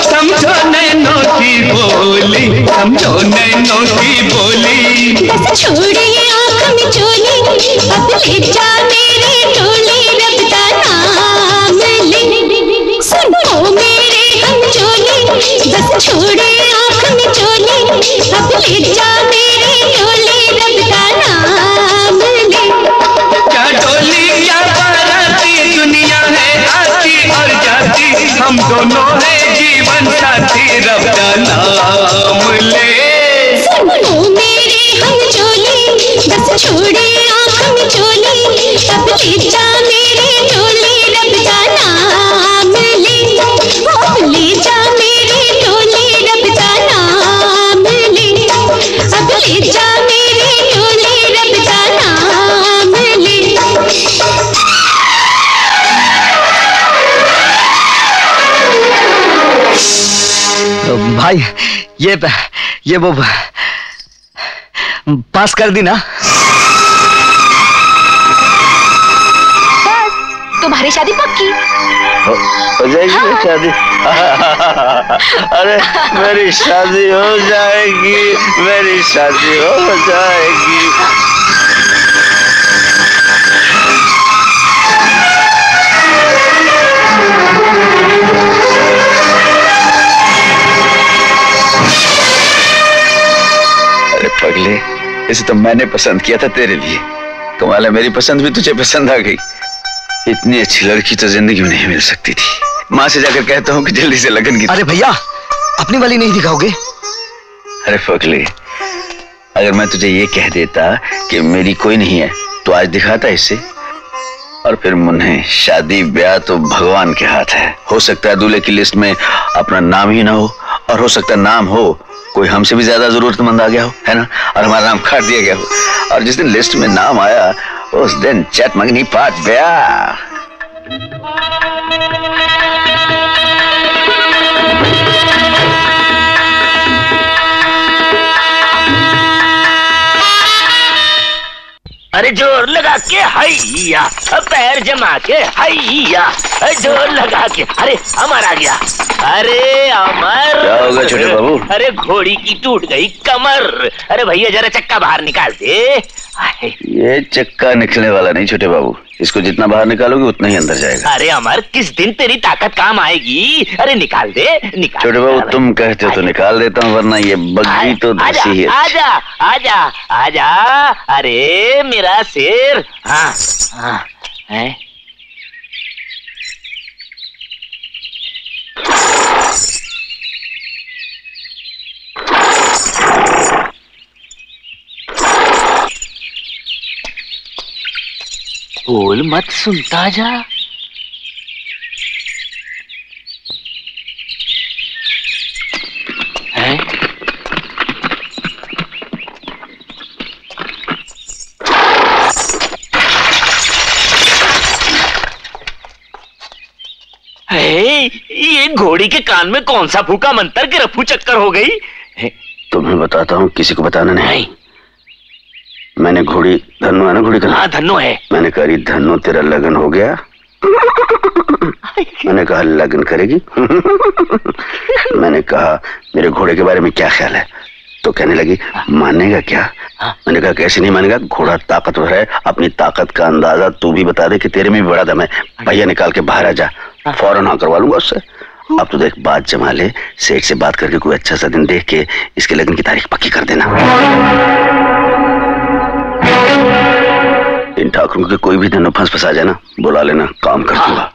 समझो नैनों की बोली, बस छोड़े आँख में चोली, अब ले जा मेरे टोले रब का नाम ले। सुनो मेरे हम चोली बस छोड़े आँख में चोली, अब ले जा मेरे टोले रब का नाम ले। क्या टोली क्या बाराती, दुनिया है आती और जाती, हम दोनों है जीवन साथी रब का नाम ले। छोड़े आँख में चोली, अब ले जा मेरे टोले रब का नाम ले। अब ले जा मेरे टोले रब का नाम ले। अब ले जा मेरे टोले रब का नाम ले। तो भाई ये वो पास कर दी ना। तुम्हारी शादी पक्की हो जाएगी। हाँ। शादी अरे मेरी शादी हो जाएगी, मेरी शादी हो जाएगी। अरे पगले, इसे तो मैंने पसंद किया था तेरे लिए। कमाल है, मेरी पसंद भी तुझे पसंद आ गई। इतनी अच्छी लड़की तो जिंदगी में नहीं मिल सकती थी। माँ से जाकर कहता हूँ कि जल्दी से लगन की। अरे भैया, अपनी वाली नहीं दिखाओगे? अरे फकले, अगर मैं तुझे ये कह देता कि मेरी कोई नहीं है तो आज दिखाता इसे। और फिर मुन्ने, शादी ब्याह तो भगवान के हाथ है। हो सकता है दूल्हे की लिस्ट में अपना नाम ही ना हो, और हो सकता है नाम हो कोई हमसे भी ज्यादा जरूरतमंद आ गया हो, है ना, और हमारा नाम काट दिया गया हो। और जिस दिन लिस्ट में नाम आया उस दिन चट मंगनी पाट गया। अरे जोर लगा के हैया, पैर जमा के हैया। जोर लगा के। अरे अमर आ गया। अरे अमर क्या होगा छोटे बाबू? अरे घोड़ी की टूट गई कमर। अरे भैया जरा चक्का बाहर निकाल दे। ये चक्का निकलने वाला नहीं छोटे बाबू, इसको जितना बाहर निकालोगे उतना ही अंदर जाएगा। अरे अमर किस दिन तेरी ताकत काम आएगी। अरे निकाल दे निकाल। छोटे बाबू तुम कहते हो तो निकाल देता हूँ, वरना ये बग्गी तो धसी है। आजा आजा आजा। अरे मेरा शेर। हाँ हाँ है। बोल मत सुनता जा। ये घोड़ी के कान में कौन सा फूका मंतर के रफू चक्कर हो गई। तुम्हें बताता हूँ, किसी को बताना नहीं। मैंने घोड़ी धन्नो है ना, घोड़ी का हाँ धन्नो है। मैंने कहा धन्नो तेरा लगन हो गया। मैंने कहा लगन करेगी। मैंने कहा मेरे घोड़े के बारे में क्या ख्याल है, तो कहने लगी मानेगा क्या। मैंने कहा कैसे नहीं मानेगा, घोड़ा ताकतवर है, अपनी ताकत का अंदाजा तू भी बता दे कि तेरे में भी बड़ा दम है। भैया निकाल के बाहर आ जा, फौरन हाँ करवा लूंगा उससे। अब तो देख बात जमा ले, सेठ से बात करके कोई अच्छा सा दिन देख के इसके लगन की तारीख पक्की कर देना। इन ठाकरों के कोई भी धन्नो फंस फंसा जाना, बुला लेना, काम कर दूंगा।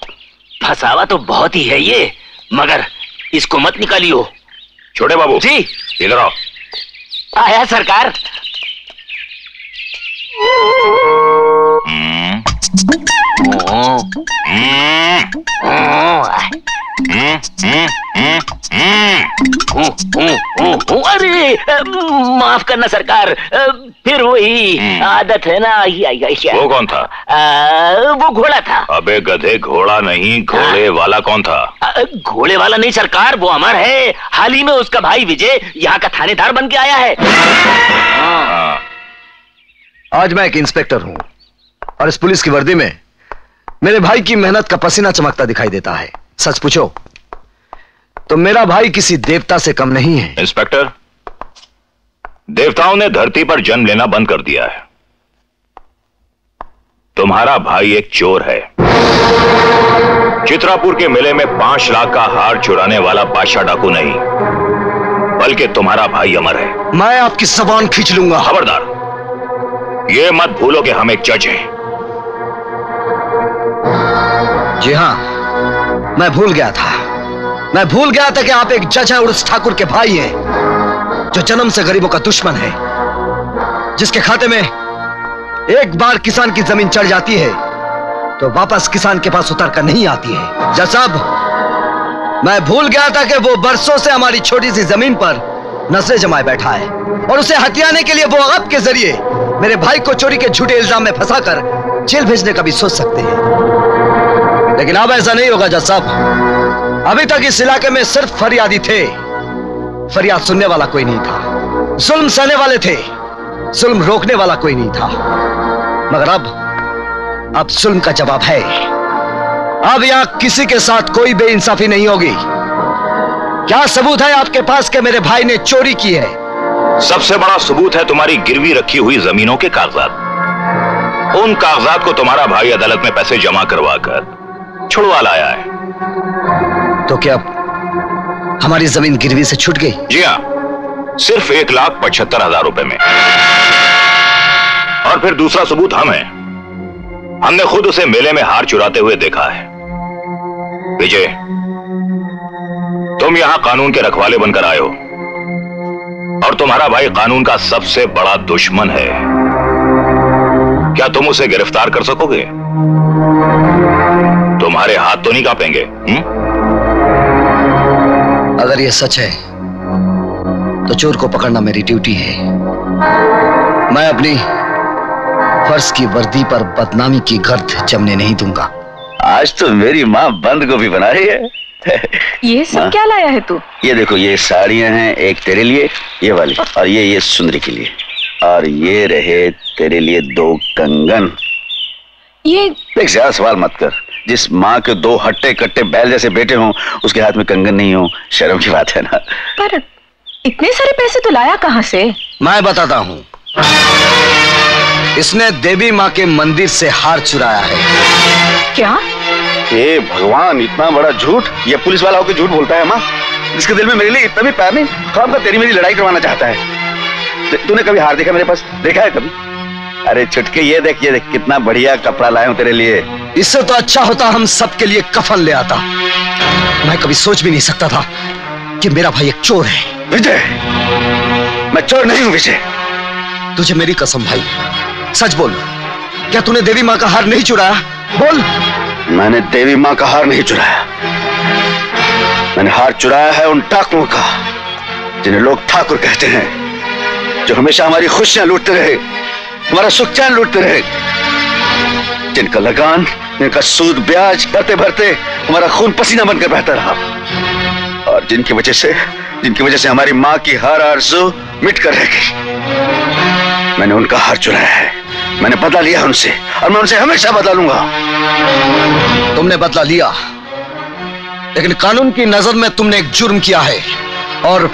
फसावा तो बहुत ही है ये, मगर इसको मत निकालियो। छोटे बाबू जी इधर आओ। आया सरकार। अरे माफ करना सरकार, फिर वही आदत है ना। वो कौन था? वो घोड़ा था। अबे गधे, घोड़ा नहीं, घोड़े वाला कौन था? घोड़े वाला नहीं सरकार, वो अमर है। हाल ही में उसका भाई विजय यहाँ का थानेदार बन के आया है। आज मैं एक इंस्पेक्टर हूँ और इस पुलिस की वर्दी में मेरे भाई की मेहनत का पसीना चमकता दिखाई देता है। सच पूछो तो मेरा भाई किसी देवता से कम नहीं है। इंस्पेक्टर, देवताओं ने धरती पर जन्म लेना बंद कर दिया है। तुम्हारा भाई एक चोर है। चित्रापुर के मेले में 5 लाख का हार चुराने वाला बादशाह डाकू नहीं, बल्कि तुम्हारा भाई अमर है। मैं आपकी जबान खींच लूंगा। खबरदार, यह मत भूलो कि हम एक जज हैं। जी हां, मैं भूल गया था कि आप एक जज हैं और उस ठाकुर के भाई हैं, जो जन्म से गरीबों का दुश्मन है, जिसके खाते में एक बार किसान की जमीन चढ़ जाती है तो वापस किसान के पास उतर कर नहीं आती है। जज साहब, मैं भूल गया था कि वो बरसों से हमारी छोटी सी जमीन पर नजरें जमाए बैठा है और उसे हथियाने के लिए वो आप के जरिए मेरे भाई को चोरी के झूठे इल्जाम में फंसाकर जेल भेजने का भी सोच सकते हैं, लेकिन अब ऐसा नहीं होगा। जज साहब, अभी तक इस इलाके में सिर्फ फरियादी थे, फरियाद सुनने वाला कोई नहीं था। जुल्म सहने वाले थे, जुल्म रोकने वाला कोई नहीं था। मगर अब जुल्म का जवाब है। अब यहां किसी के साथ कोई बेइंसाफी नहीं होगी। क्या सबूत है आपके पास कि मेरे भाई ने चोरी की है? सबसे बड़ा सबूत है तुम्हारी गिरवी रखी हुई जमीनों के कागजात। उन कागजात को तुम्हारा भाई अदालत में पैसे जमा करवाकर छुड़वा लाया है। तो क्या हमारी जमीन गिरवी से छूट गई? जी हाँ, सिर्फ 1,75,000 रुपए में। और फिर दूसरा सबूत हम हैं। हमने खुद उसे मेले में हार चुराते हुए देखा है। विजय, तुम यहां कानून के रखवाले बनकर आए हो और तुम्हारा भाई कानून का सबसे बड़ा दुश्मन है। क्या तुम उसे गिरफ्तार कर सकोगे? तुम्हारे हाथ तो नहीं कांपेंगे? अगर यह सच है तो चोर को पकड़ना मेरी ड्यूटी है। मैं अपनी फर्ज की वर्दी पर बदनामी की गर्द जमने नहीं दूंगा। आज तो मेरी माँ बंद गोभी बना रही है। ये सब क्या लाया है तू? ये देखो, ये साड़ियाँ हैं, एक तेरे लिए ये वाली और ये सुंदरी के लिए, और ये रहे तेरे लिए 2 कंगन। ये देख, ज्यादा सवाल मत कर। जिस माँ के दो हट्टे कट्टे बैल जैसे बेटे हों, उसके हाथ में कंगन नहीं हो, शर्म की बात है ना। पर इतने सारे पैसे तो लाया कहाँ से? मैं बताता हूँ, इसने देवी माँ के मंदिर से हार चुराया है। क्या? हे भगवान, इतना बड़ा झूठ! ये पुलिस वाला होकर झूठ बोलता है माँ, जिसके दिल में मेरे लिए इतना भी प्यार नहीं, खराब का तेरी मेरी लड़ाई करवाना चाहता है। तूने कभी हार देखा मेरे पास? देखा है कभी? अरे छुटके, ये देख कितना बढ़िया कपड़ा लाया हूँ तेरे लिए। इससे तो अच्छा होता हम सबके लिए कफन ले आता। मैं कभी सोच भी नहीं सकता था कि मेरा भाई एक चोर है। विजय, मैं चोर नहीं हूँ विजय। तुझे मेरी कसम भाई, सच बोल, क्या तूने देवी माँ का हार नहीं चुराया? बोल। मैंने देवी माँ का हार नहीं चुराया। मैंने हार चुराया है उन डाकुओं का जिन्हें लोग ठाकुर कहते हैं, जो हमेशा हमारी खुशियां लूटते रहे, हमारा सुख चैन लूटते रहे, जिनका लगान, जिनका सूद ब्याज भरते भरते हमारा खून पसीना बनकर बहता रहा, और जिनकी वजह से हमारी माँ की हर आरज़ू मिट कर रह गई। मैंने उनका हार चुराया है, मैंने बदला लिया उनसे, और मैं उनसे हमेशा बदला लूंगा। तुमने बदला लिया, लेकिन कानून की नजर में तुमने एक जुर्म किया है। और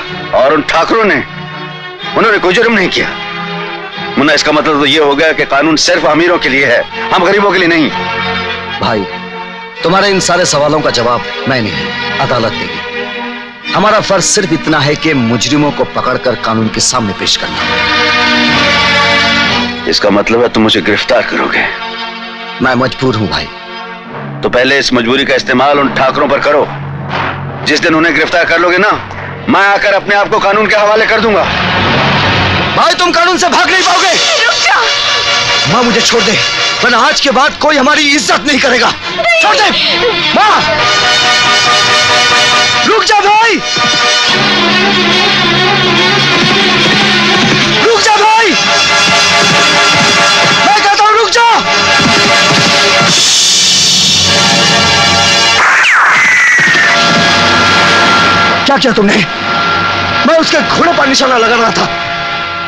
उन ठाकरों ने, उन्होंने कोई जुर्म नहीं किया मुन्ना। इसका मतलब तो ये हो गया कि कानून सिर्फ अमीरों के लिए है, हम गरीबों के लिए नहीं। भाई, तुम्हारे इन सारे सवालों का जवाब मैं नहीं, अदालत देगी। हमारा फर्ज सिर्फ इतना है कि मुजरिमों को पकड़कर कानून के सामने पेश करना। इसका मतलब है तुम मुझे गिरफ्तार करोगे? मैं मजबूर हूं भाई। तो पहले इस मजबूरी का इस्तेमाल उन ठाकरों पर करो। जिस दिन उन्हें गिरफ्तार कर लोगे ना, मैं आकर अपने आप को कानून के हवाले कर दूंगा। भाई, तुम कानून से भाग नहीं पाओगे। रुक जा। माँ मुझे छोड़ दे, वरना आज के बाद कोई हमारी इज्जत नहीं करेगा। नहीं। छोड़ दे माँ। रुक जा भाई, रुक जा भाई, मैं कहता हूँ रुक जा। क्या किया तुमने? मैं उसके घोड़े पर निशाना लगा रहा था,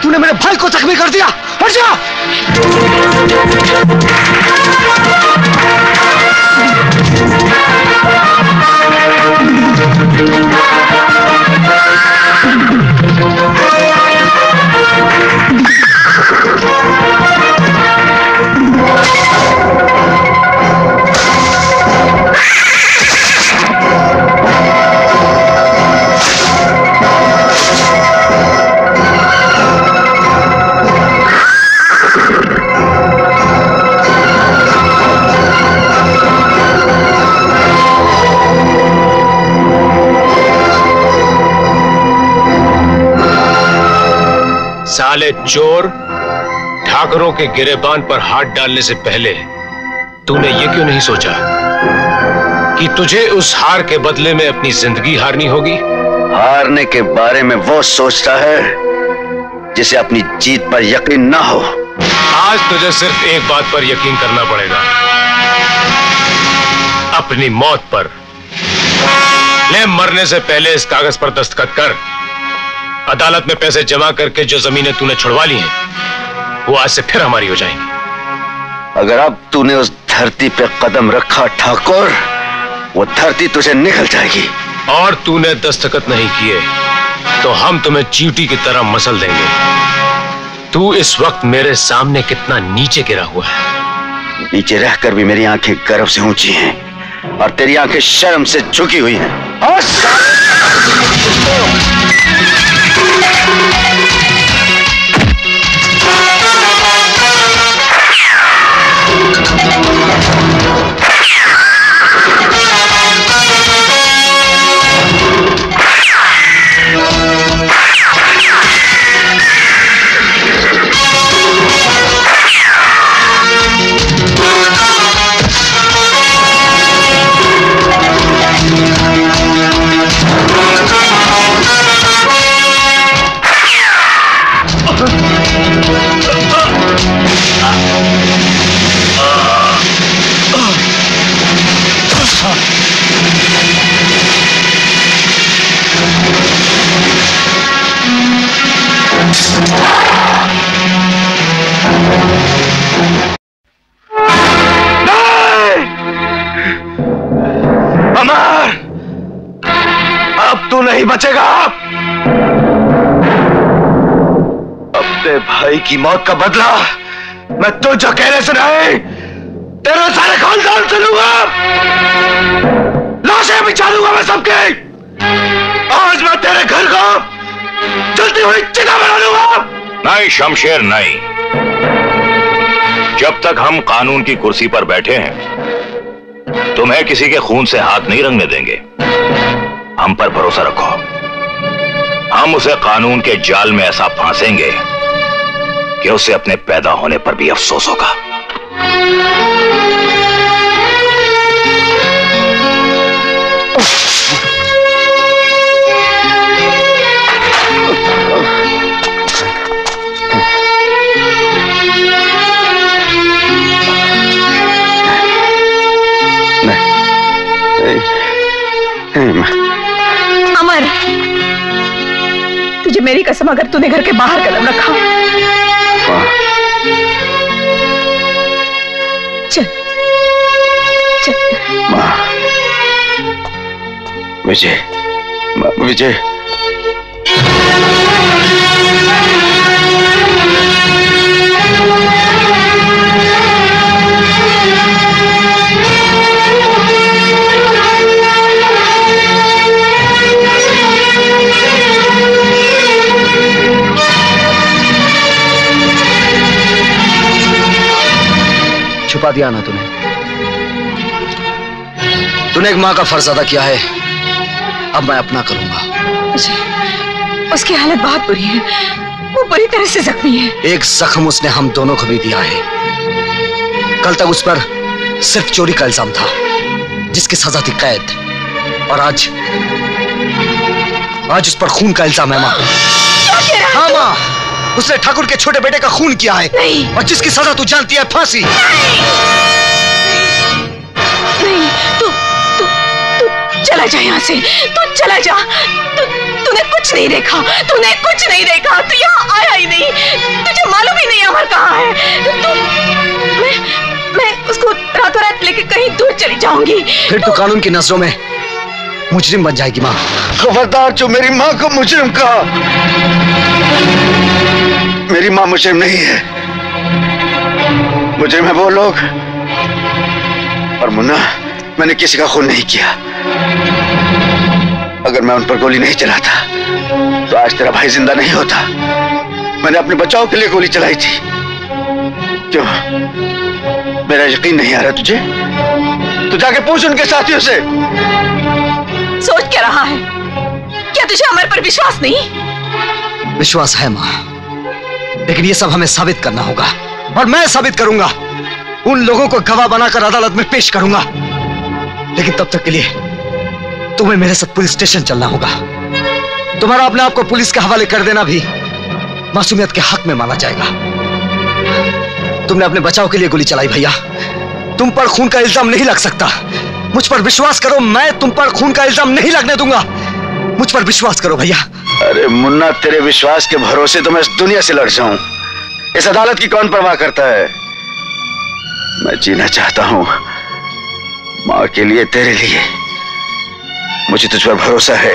तूने मेरे भाई को जख्मी कर दिया। हट जा। साले चोर, ठाकरों के गिरेबान पर हाथ डालने से पहले तूने ये क्यों नहीं सोचा कि तुझे उस हार के बदले में अपनी जिंदगी हारनी होगी? हारने के बारे में वो सोचता है जिसे अपनी जीत पर यकीन ना हो। आज तुझे सिर्फ एक बात पर यकीन करना पड़ेगा, अपनी मौत पर। ले, मरने से पहले इस कागज पर दस्तखत कर। अदालत में पैसे जमा करके जो जमीनें तूने छुड़वा ली हैं, वो आज से फिर हमारी हो जाएंगी। अगर अब तूने उस धरती पे कदम रखा ठाकुर, वो धरती तुझे निकल जाएगी। और तूने दस्तखत नहीं किए तो हम तुम्हें चींटी की तरह मसल देंगे। तू इस वक्त मेरे सामने कितना नीचे गिरा हुआ है। नीचे रहकर भी मेरी आंखें गर्व से ऊंची हैं, और तेरी आंखें शर्म से झुकी हुई हैं। नहीं बचेगा। अपने भाई की मौत का बदला मैं तुझ अकेले से नहीं, तेरा सारे खानदान से लूंगा, लाशें बिछा दूंगा मैं सबके। आज मैं तेरे घर को जलती हुई चिता बना लूंगा। नहीं शमशेर नहीं, जब तक हम कानून की कुर्सी पर बैठे हैं तुम्हें किसी के खून से हाथ नहीं रंगने देंगे। हम पर भरोसा रखो, हम उसे कानून के जाल में ऐसा फांसेंगे कि उसे अपने पैदा होने पर भी अफसोस होगा। अमर, तुझे मेरी कसम, अगर तूने घर के बाहर कदम रखा, चल, चल। माँ, विजय, विजय। छुपा दिया ना तूने, तूने एक माँ का फर्ज अदा किया है, अब मैं अपना करूंगा। उसकी हालत बहुत बुरी है, वो बुरी तरह से जख्मी है। एक जख्म उसने हम दोनों को भी दिया है। कल तक उस पर सिर्फ चोरी का इल्जाम था, जिसकी सजा थी कैद, और आज आज उस पर खून का इल्जाम है। माँ, हाँ माँ, उसने ठाकुर के छोटे बेटे का खून किया है, और जिसकी सजा तू जानती है, फांसी। नहीं, तू चला जा यहाँ से, तू चला जा। तूने कुछ नहीं देखा, तूने कुछ नहीं देखा, तू यहाँ आया ही नहीं, तुझे मालूम ही नहीं अमर कहाँ है। मैं उसको रातों रात लेके कहीं दूर चली जाऊंगी। फिर तू कानून की नजरों में मुजरिम बन जाएगी। माँ, खबरदार जो मेरी माँ को मुजरिम कहा। मेरी माँ मुजरिम नहीं है, मुजरिम है वो लोग। और मुन्ना, मैंने किसी का खून नहीं किया। अगर मैं उन पर गोली नहीं चलाता तो आज तेरा भाई जिंदा नहीं होता। मैंने अपने बचाव के लिए गोली चलाई थी। क्यों, मेरा यकीन नहीं आ रहा तुझे? तो जाके पूछ उनके साथियों से। सोच क्या रहा है? क्या तुझे अमर पर विश्वास नहीं? विश्वास है माँ, लेकिन ये सब हमें साबित करना होगा, और मैं साबित करूंगा। उन लोगों को गवाह बनाकर अदालत में पेश करूंगा, लेकिन तब तक के लिए तुम्हें मेरे साथ पुलिस स्टेशन चलना होगा। तुम्हारा अपने आप को पुलिस के हवाले कर देना भी मासूमियत के हक में माना जाएगा। तुमने अपने बचाव के लिए गोली चलाई भैया, तुम पर खून का इल्जाम नहीं लग सकता। मुझ पर विश्वास करो, मैं तुम पर खून का इल्जाम नहीं लगने दूंगा। मुझ पर विश्वास करो भैया। अरे मुन्ना, तेरे विश्वास के भरोसे तो मैं इस दुनिया से लड़ जाऊं। इस अदालत की कौन परवाह करता है? मैं जीना चाहता हूं, माँ के लिए, तेरे लिए। मुझे तुझ पर भरोसा है,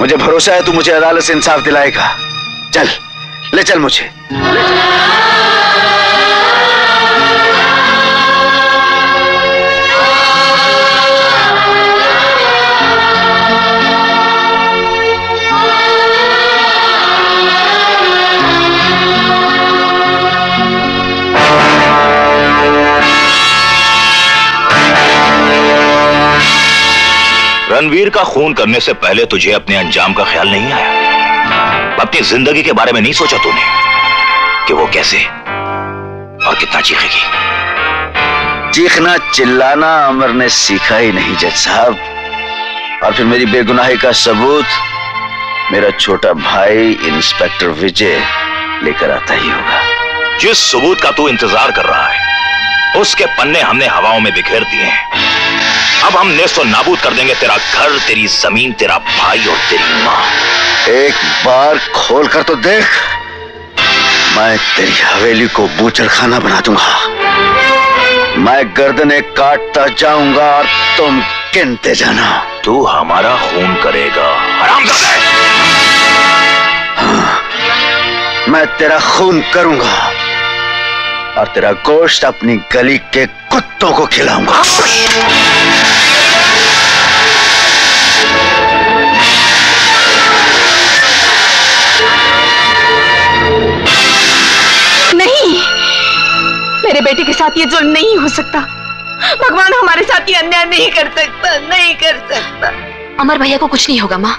मुझे भरोसा है तू मुझे अदालत से इंसाफ दिलाएगा। चल, ले चल मुझे। रणवीर का खून करने से पहले तुझे अपने अंजाम का ख्याल नहीं आया? अपनी जिंदगी के बारे में नहीं सोचा तूने कि वो कैसे और कितना चीखेगी? चीखना चिल्लाना अमर ने सीखा ही नहीं जज साहब। और फिर मेरी बेगुनाही का सबूत मेरा छोटा भाई इंस्पेक्टर विजय लेकर आता ही होगा। जिस सबूत का तू इंतजार कर रहा है, उसके पन्ने हमने हवाओं में बिखेर दिए हैं। अब हम नेस्तो नाबूद कर देंगे तेरा घर, तेरी जमीन, तेरा भाई और तेरी माँ। एक बार खोल कर तो देख, मैं तेरी हवेली को बूचड़खाना बना दूंगा। मैं गर्दनें काटता जाऊंगा और तुम किनते जाना, तू हमारा खून करेगा हरामजादे। हाँ, मैं तेरा खून करूंगा और तेरा गोश्त अपनी गली के कुत्तों को खिलाऊंगा। नहीं, मेरे बेटे के साथ ये जुल्म नहीं हो सकता। भगवान हमारे साथ ये अन्याय नहीं कर सकता, नहीं कर सकता। अमर भैया को कुछ नहीं होगा माँ,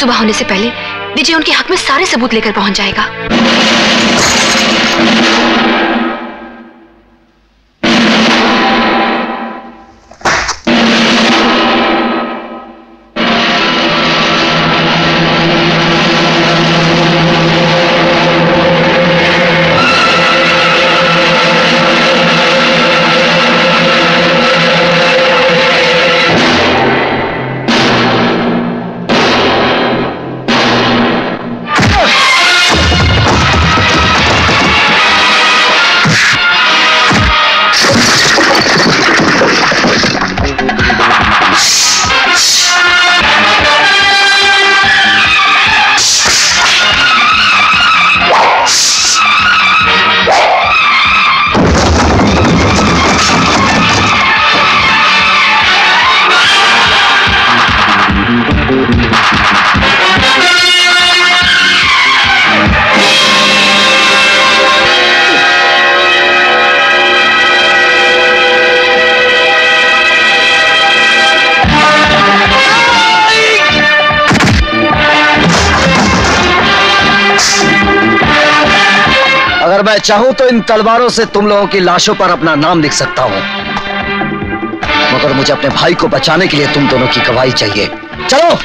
सुबह होने से पहले विजय उनके हक में सारे सबूत लेकर पहुंच जाएगा। मैं चाहूं तो इन तलवारों से तुम लोगों की लाशों पर अपना नाम लिख सकता हूं, मगर मुझे अपने भाई को बचाने के लिए तुम दोनों की गवाही चाहिए। चलो।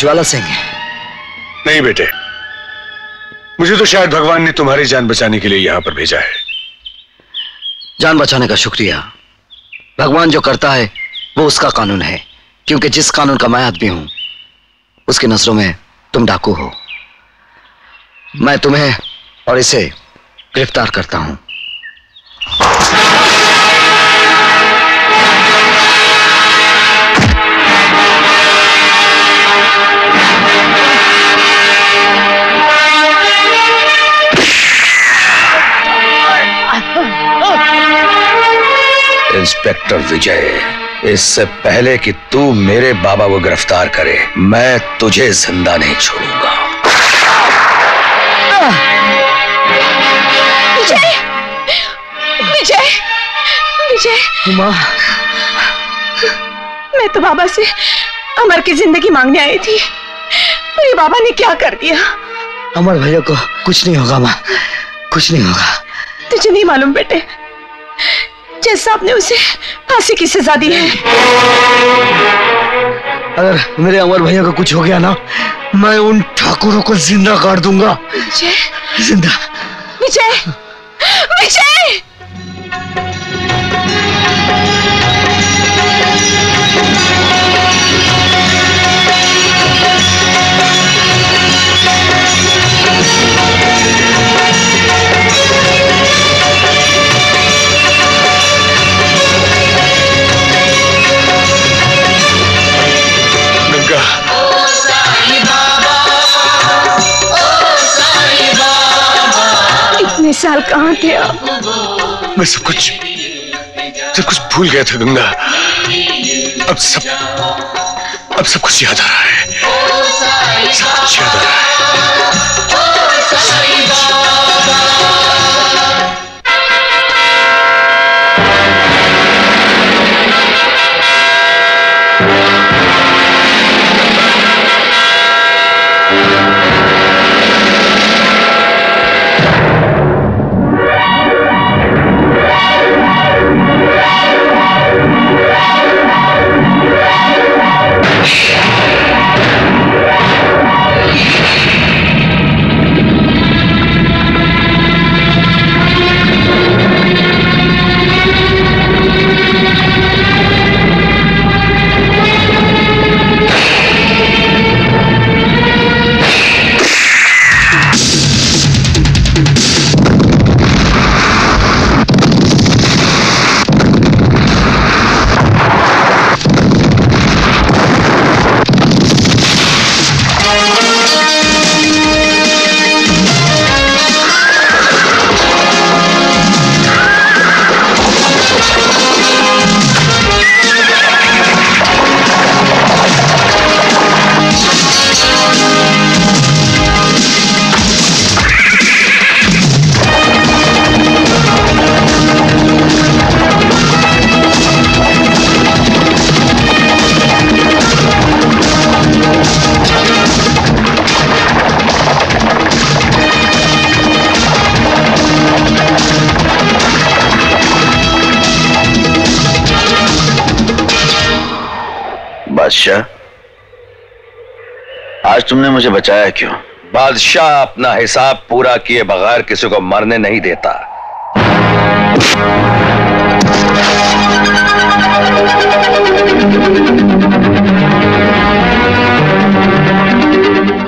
ज्वाला सिंह। नहीं बेटे, मुझे तो शायद भगवान ने तुम्हारी जान बचाने के लिए यहां पर भेजा है। जान बचाने का शुक्रिया। भगवान जो करता है वो उसका कानून है, क्योंकि जिस कानून का मैं आदमी हूं उसकी नजरों में तुम डाकू हो। मैं तुम्हें और इसे गिरफ्तार करता हूं। इंस्पेक्टर विजय, इससे पहले कि तू मेरे बाबा को गिरफ्तार करे, मैं तुझे जिंदा नहीं छोड़ूंगा। विजय, विजय, विजय। उमा, मैं तो बाबा से अमर की जिंदगी मांगने आई थी, पर ये बाबा ने क्या कर दिया? अमर भैया को कुछ नहीं होगा माँ, कुछ नहीं होगा। तुझे नहीं मालूम बेटे, जैसा आपने उसे फांसी की सजा दी है। अगर मेरे अमर भैया को कुछ हो गया ना, मैं उन ठाकुरों को जिंदा काट दूंगा। विजय, जिंदा। विजय, विजय। साल कहाँ थे आप? मैं सब कुछ भूल गया था गंगा। अब सब कुछ याद आ रहा है, सब कुछ याद आ रहा है। आज तुमने मुझे बचाया क्यों? बादशाह अपना हिसाब पूरा किए बगैर किसी को मरने नहीं देता।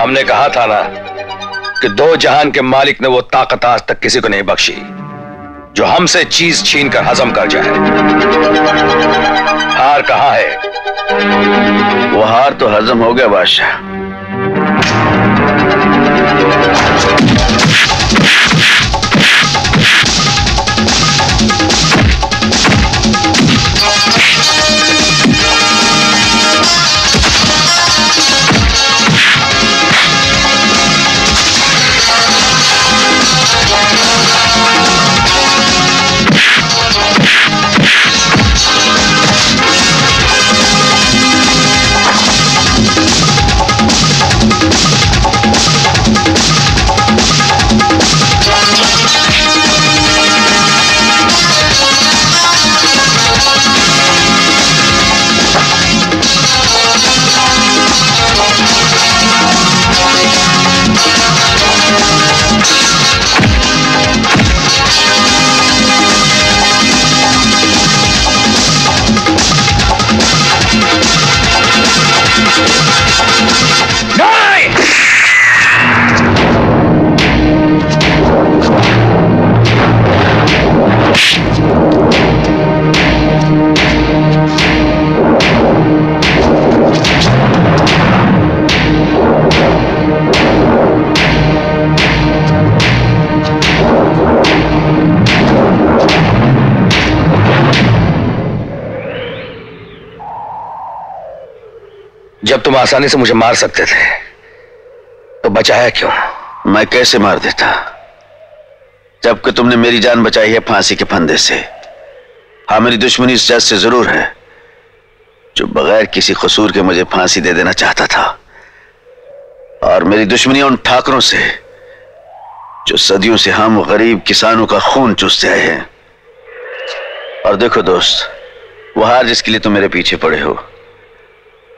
हमने कहा था ना कि दो जहान के मालिक ने वो ताकत आज तक किसी को नहीं बख्शी जो हमसे चीज छीन कर हजम कर जाए। हार कहाँ है? वो हार तो हजम हो गया बादशाह। जब तुम आसानी से मुझे मार सकते थे तो बचाया क्यों? मैं कैसे मार देता जबकि तुमने मेरी जान बचाई है फांसी के फंदे से। हाँ, मेरी दुश्मनी इस जज से जरूर है जो बगैर किसी कसूर के मुझे फांसी दे देना चाहता था, और मेरी दुश्मनी उन ठाकरों से जो सदियों से हम गरीब किसानों का खून चूसते आए हैं। और देखो दोस्त, वो हार जिसके लिए तुम मेरे पीछे पड़े हो,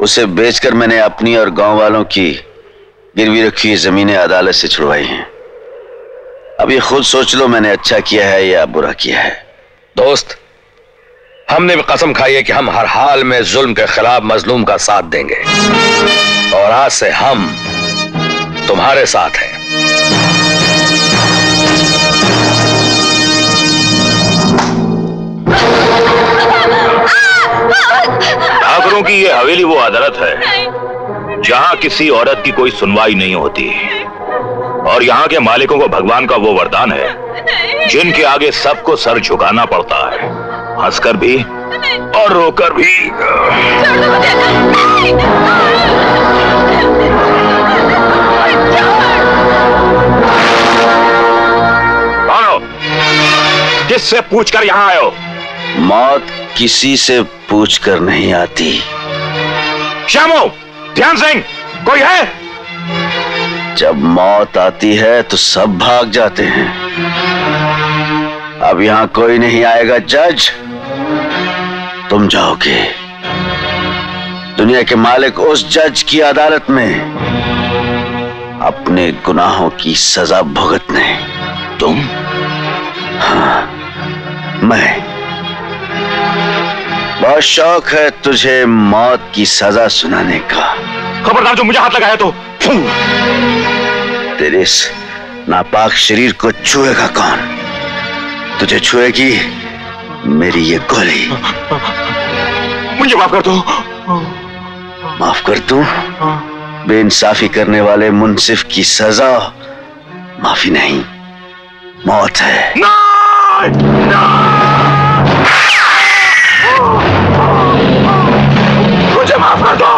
उसे बेचकर मैंने अपनी और गांव वालों की गिरवी रखी जमीनें अदालत से छुड़वाई हैं। अब ये खुद सोच लो मैंने अच्छा किया है या बुरा किया है। दोस्त, हमने भी कसम खाई है कि हम हर हाल में जुल्म के खिलाफ मजलूम का साथ देंगे, और आज से हम तुम्हारे साथ हैं। ठाकरों की ये हवेली वो अदालत है जहां किसी औरत की कोई सुनवाई नहीं होती, और यहाँ के मालिकों को भगवान का वो वरदान है जिनके आगे सबको सर झुकाना पड़ता है, हंसकर भी और रोकर भी। आओ, किससे पूछकर यहाँ आए हो? मौत किसी से पूछकर नहीं आती। श्यामो, ध्यान सिंह, कोई है? जब मौत आती है तो सब भाग जाते हैं। अब यहां कोई नहीं आएगा जज, तुम जाओगे दुनिया के मालिक उस जज की अदालत में अपने गुनाहों की सजा भुगतने। तुम? हाँ, मैं। बहुत शौक है तुझे मौत की सजा सुनाने का। खबरदार जो मुझे हाथ लगाया तो तेरे इस नापाक शरीर को छुएगा कौन? तुझे छुएगी मेरी ये गोली। मुझे माफ कर दो। माफ कर दूं? बेइंसाफी करने वाले मुनसिफ की सजा माफी नहीं, मौत है। ना! ना! मुझे माफ कर दो।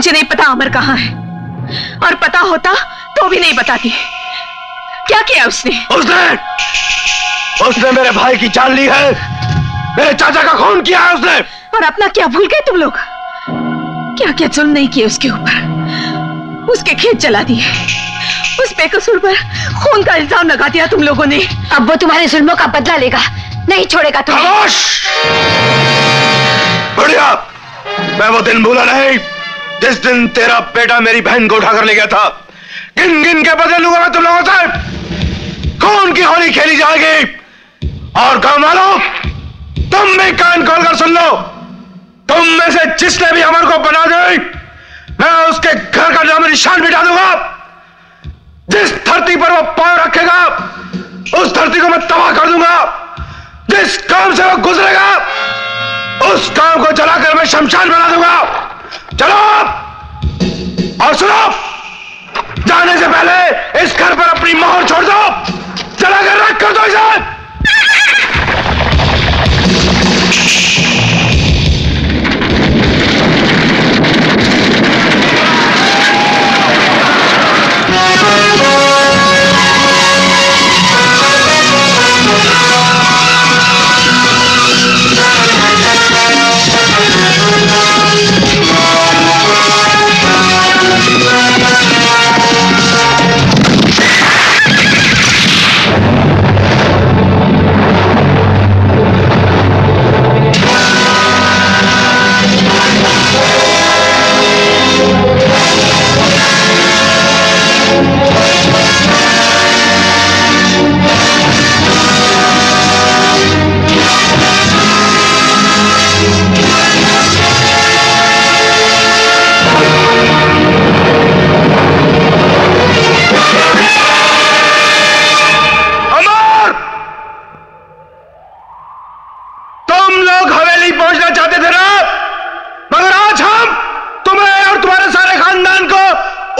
मुझे नहीं पता अमर कहाँ है, और पता होता तो भी नहीं बताती। क्या किया उसने? उसने मेरे भाई की जान ली है, मेरे चाचा का खून किया है उसने। और अपना क्या भूल गए तुम लोग? क्या क्या जुल्म नहीं किए उसके ऊपर। उसके खेत जला दिए, उस बेकसूर पर खून का इल्जाम लगा दिया तुम लोगों ने। अब वो तुम्हारे जुल्मों का बदला लेगा, नहीं छोड़ेगा तुम्हें। बढ़िया, मैं वो दिन भूला नहीं जिस दिन तेरा बेटा मेरी बहन को उठाकर ले गया था। गिन गिन के बदल लूंगा मैं तुम लोगों से। खून की होली खेली जाएगी। और गांव वालों, तुम भी कान खोलकर सुन लो, तुम में से जिसने भी अमर को बना दे, मैं उसके घर का नाम निशान मिटा दूंगा। जिस धरती पर वो पांव रखेगा उस धरती को मैं तबाह कर दूंगा। जिस काम से वो गुजरेगा उस काम को जलाकर मैं शमशान बना दूंगा। चलो और सुनो, जाने से पहले इस घर पर अपनी मोहर छोड़ दो। चला कर रख कर दो इसे।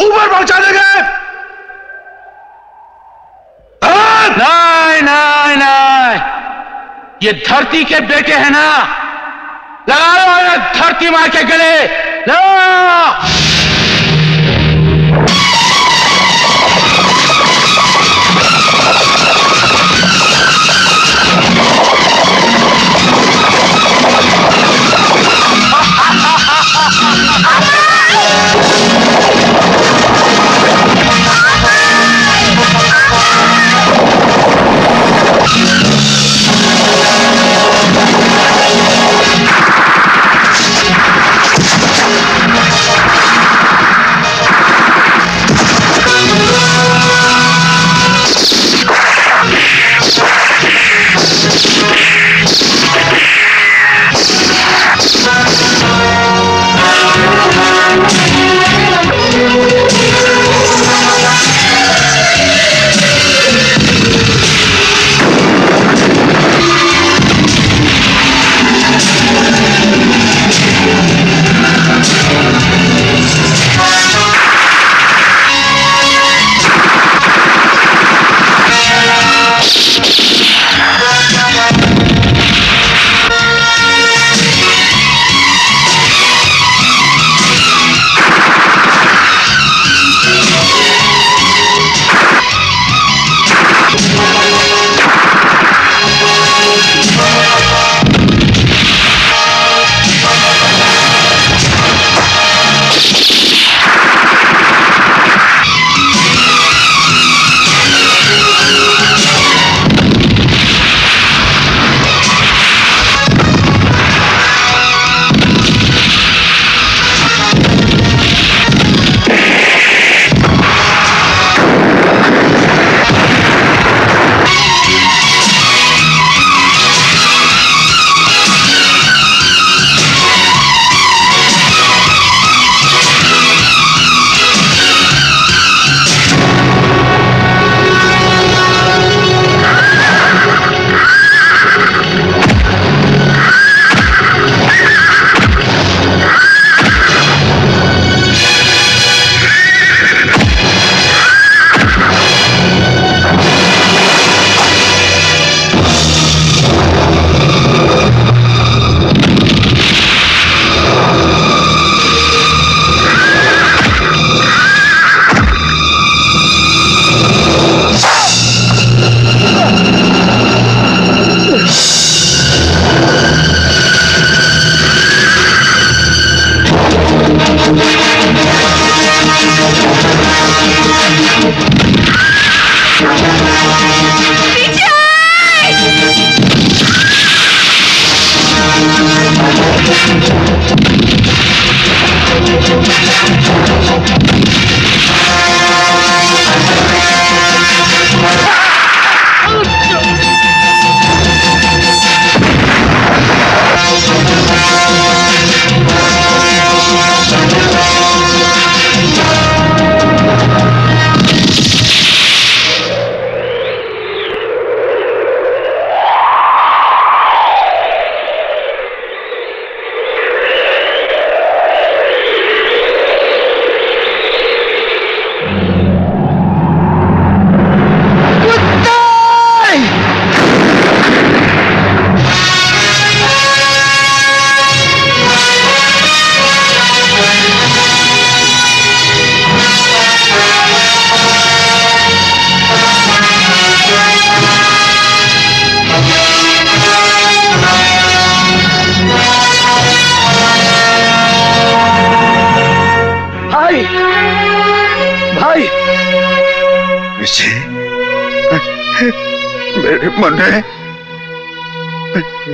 ऊपर पहुंचा देंगे। नहीं नहीं नहीं, ये धरती के बेटे हैं ना, लगा लो ना धरती मां के गले।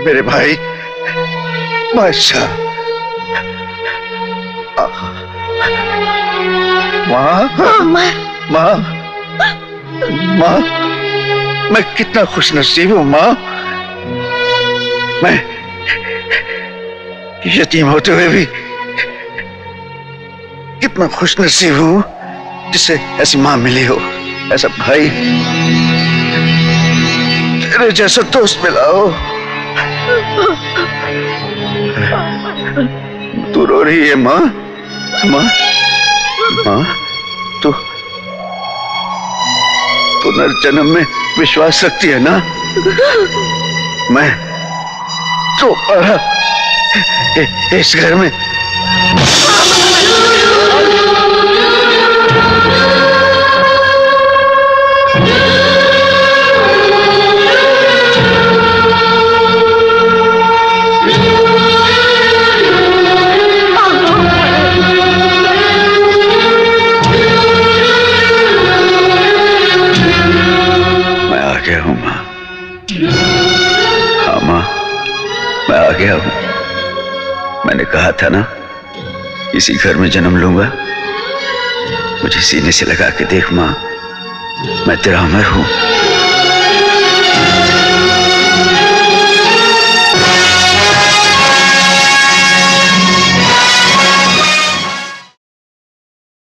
मेरे भाई बादशाह, माँ, मैं कितना खुश नसीब हूँ माँ। मैं यतीम होते हुए भी कितना खुश नसीब हूँ जिसे ऐसी माँ मिली हो, ऐसा भाई, तेरे जैसा दोस्त मिला हो। तू रो रही है माँ? माँ, माँ, तू पुनर्जन्म में विश्वास रखती है ना? मैं तो इस घर में कहा था ना इसी घर में जन्म लूंगा। मुझे सीने से लगा के देख मां, मैं तेरा अमर हूं।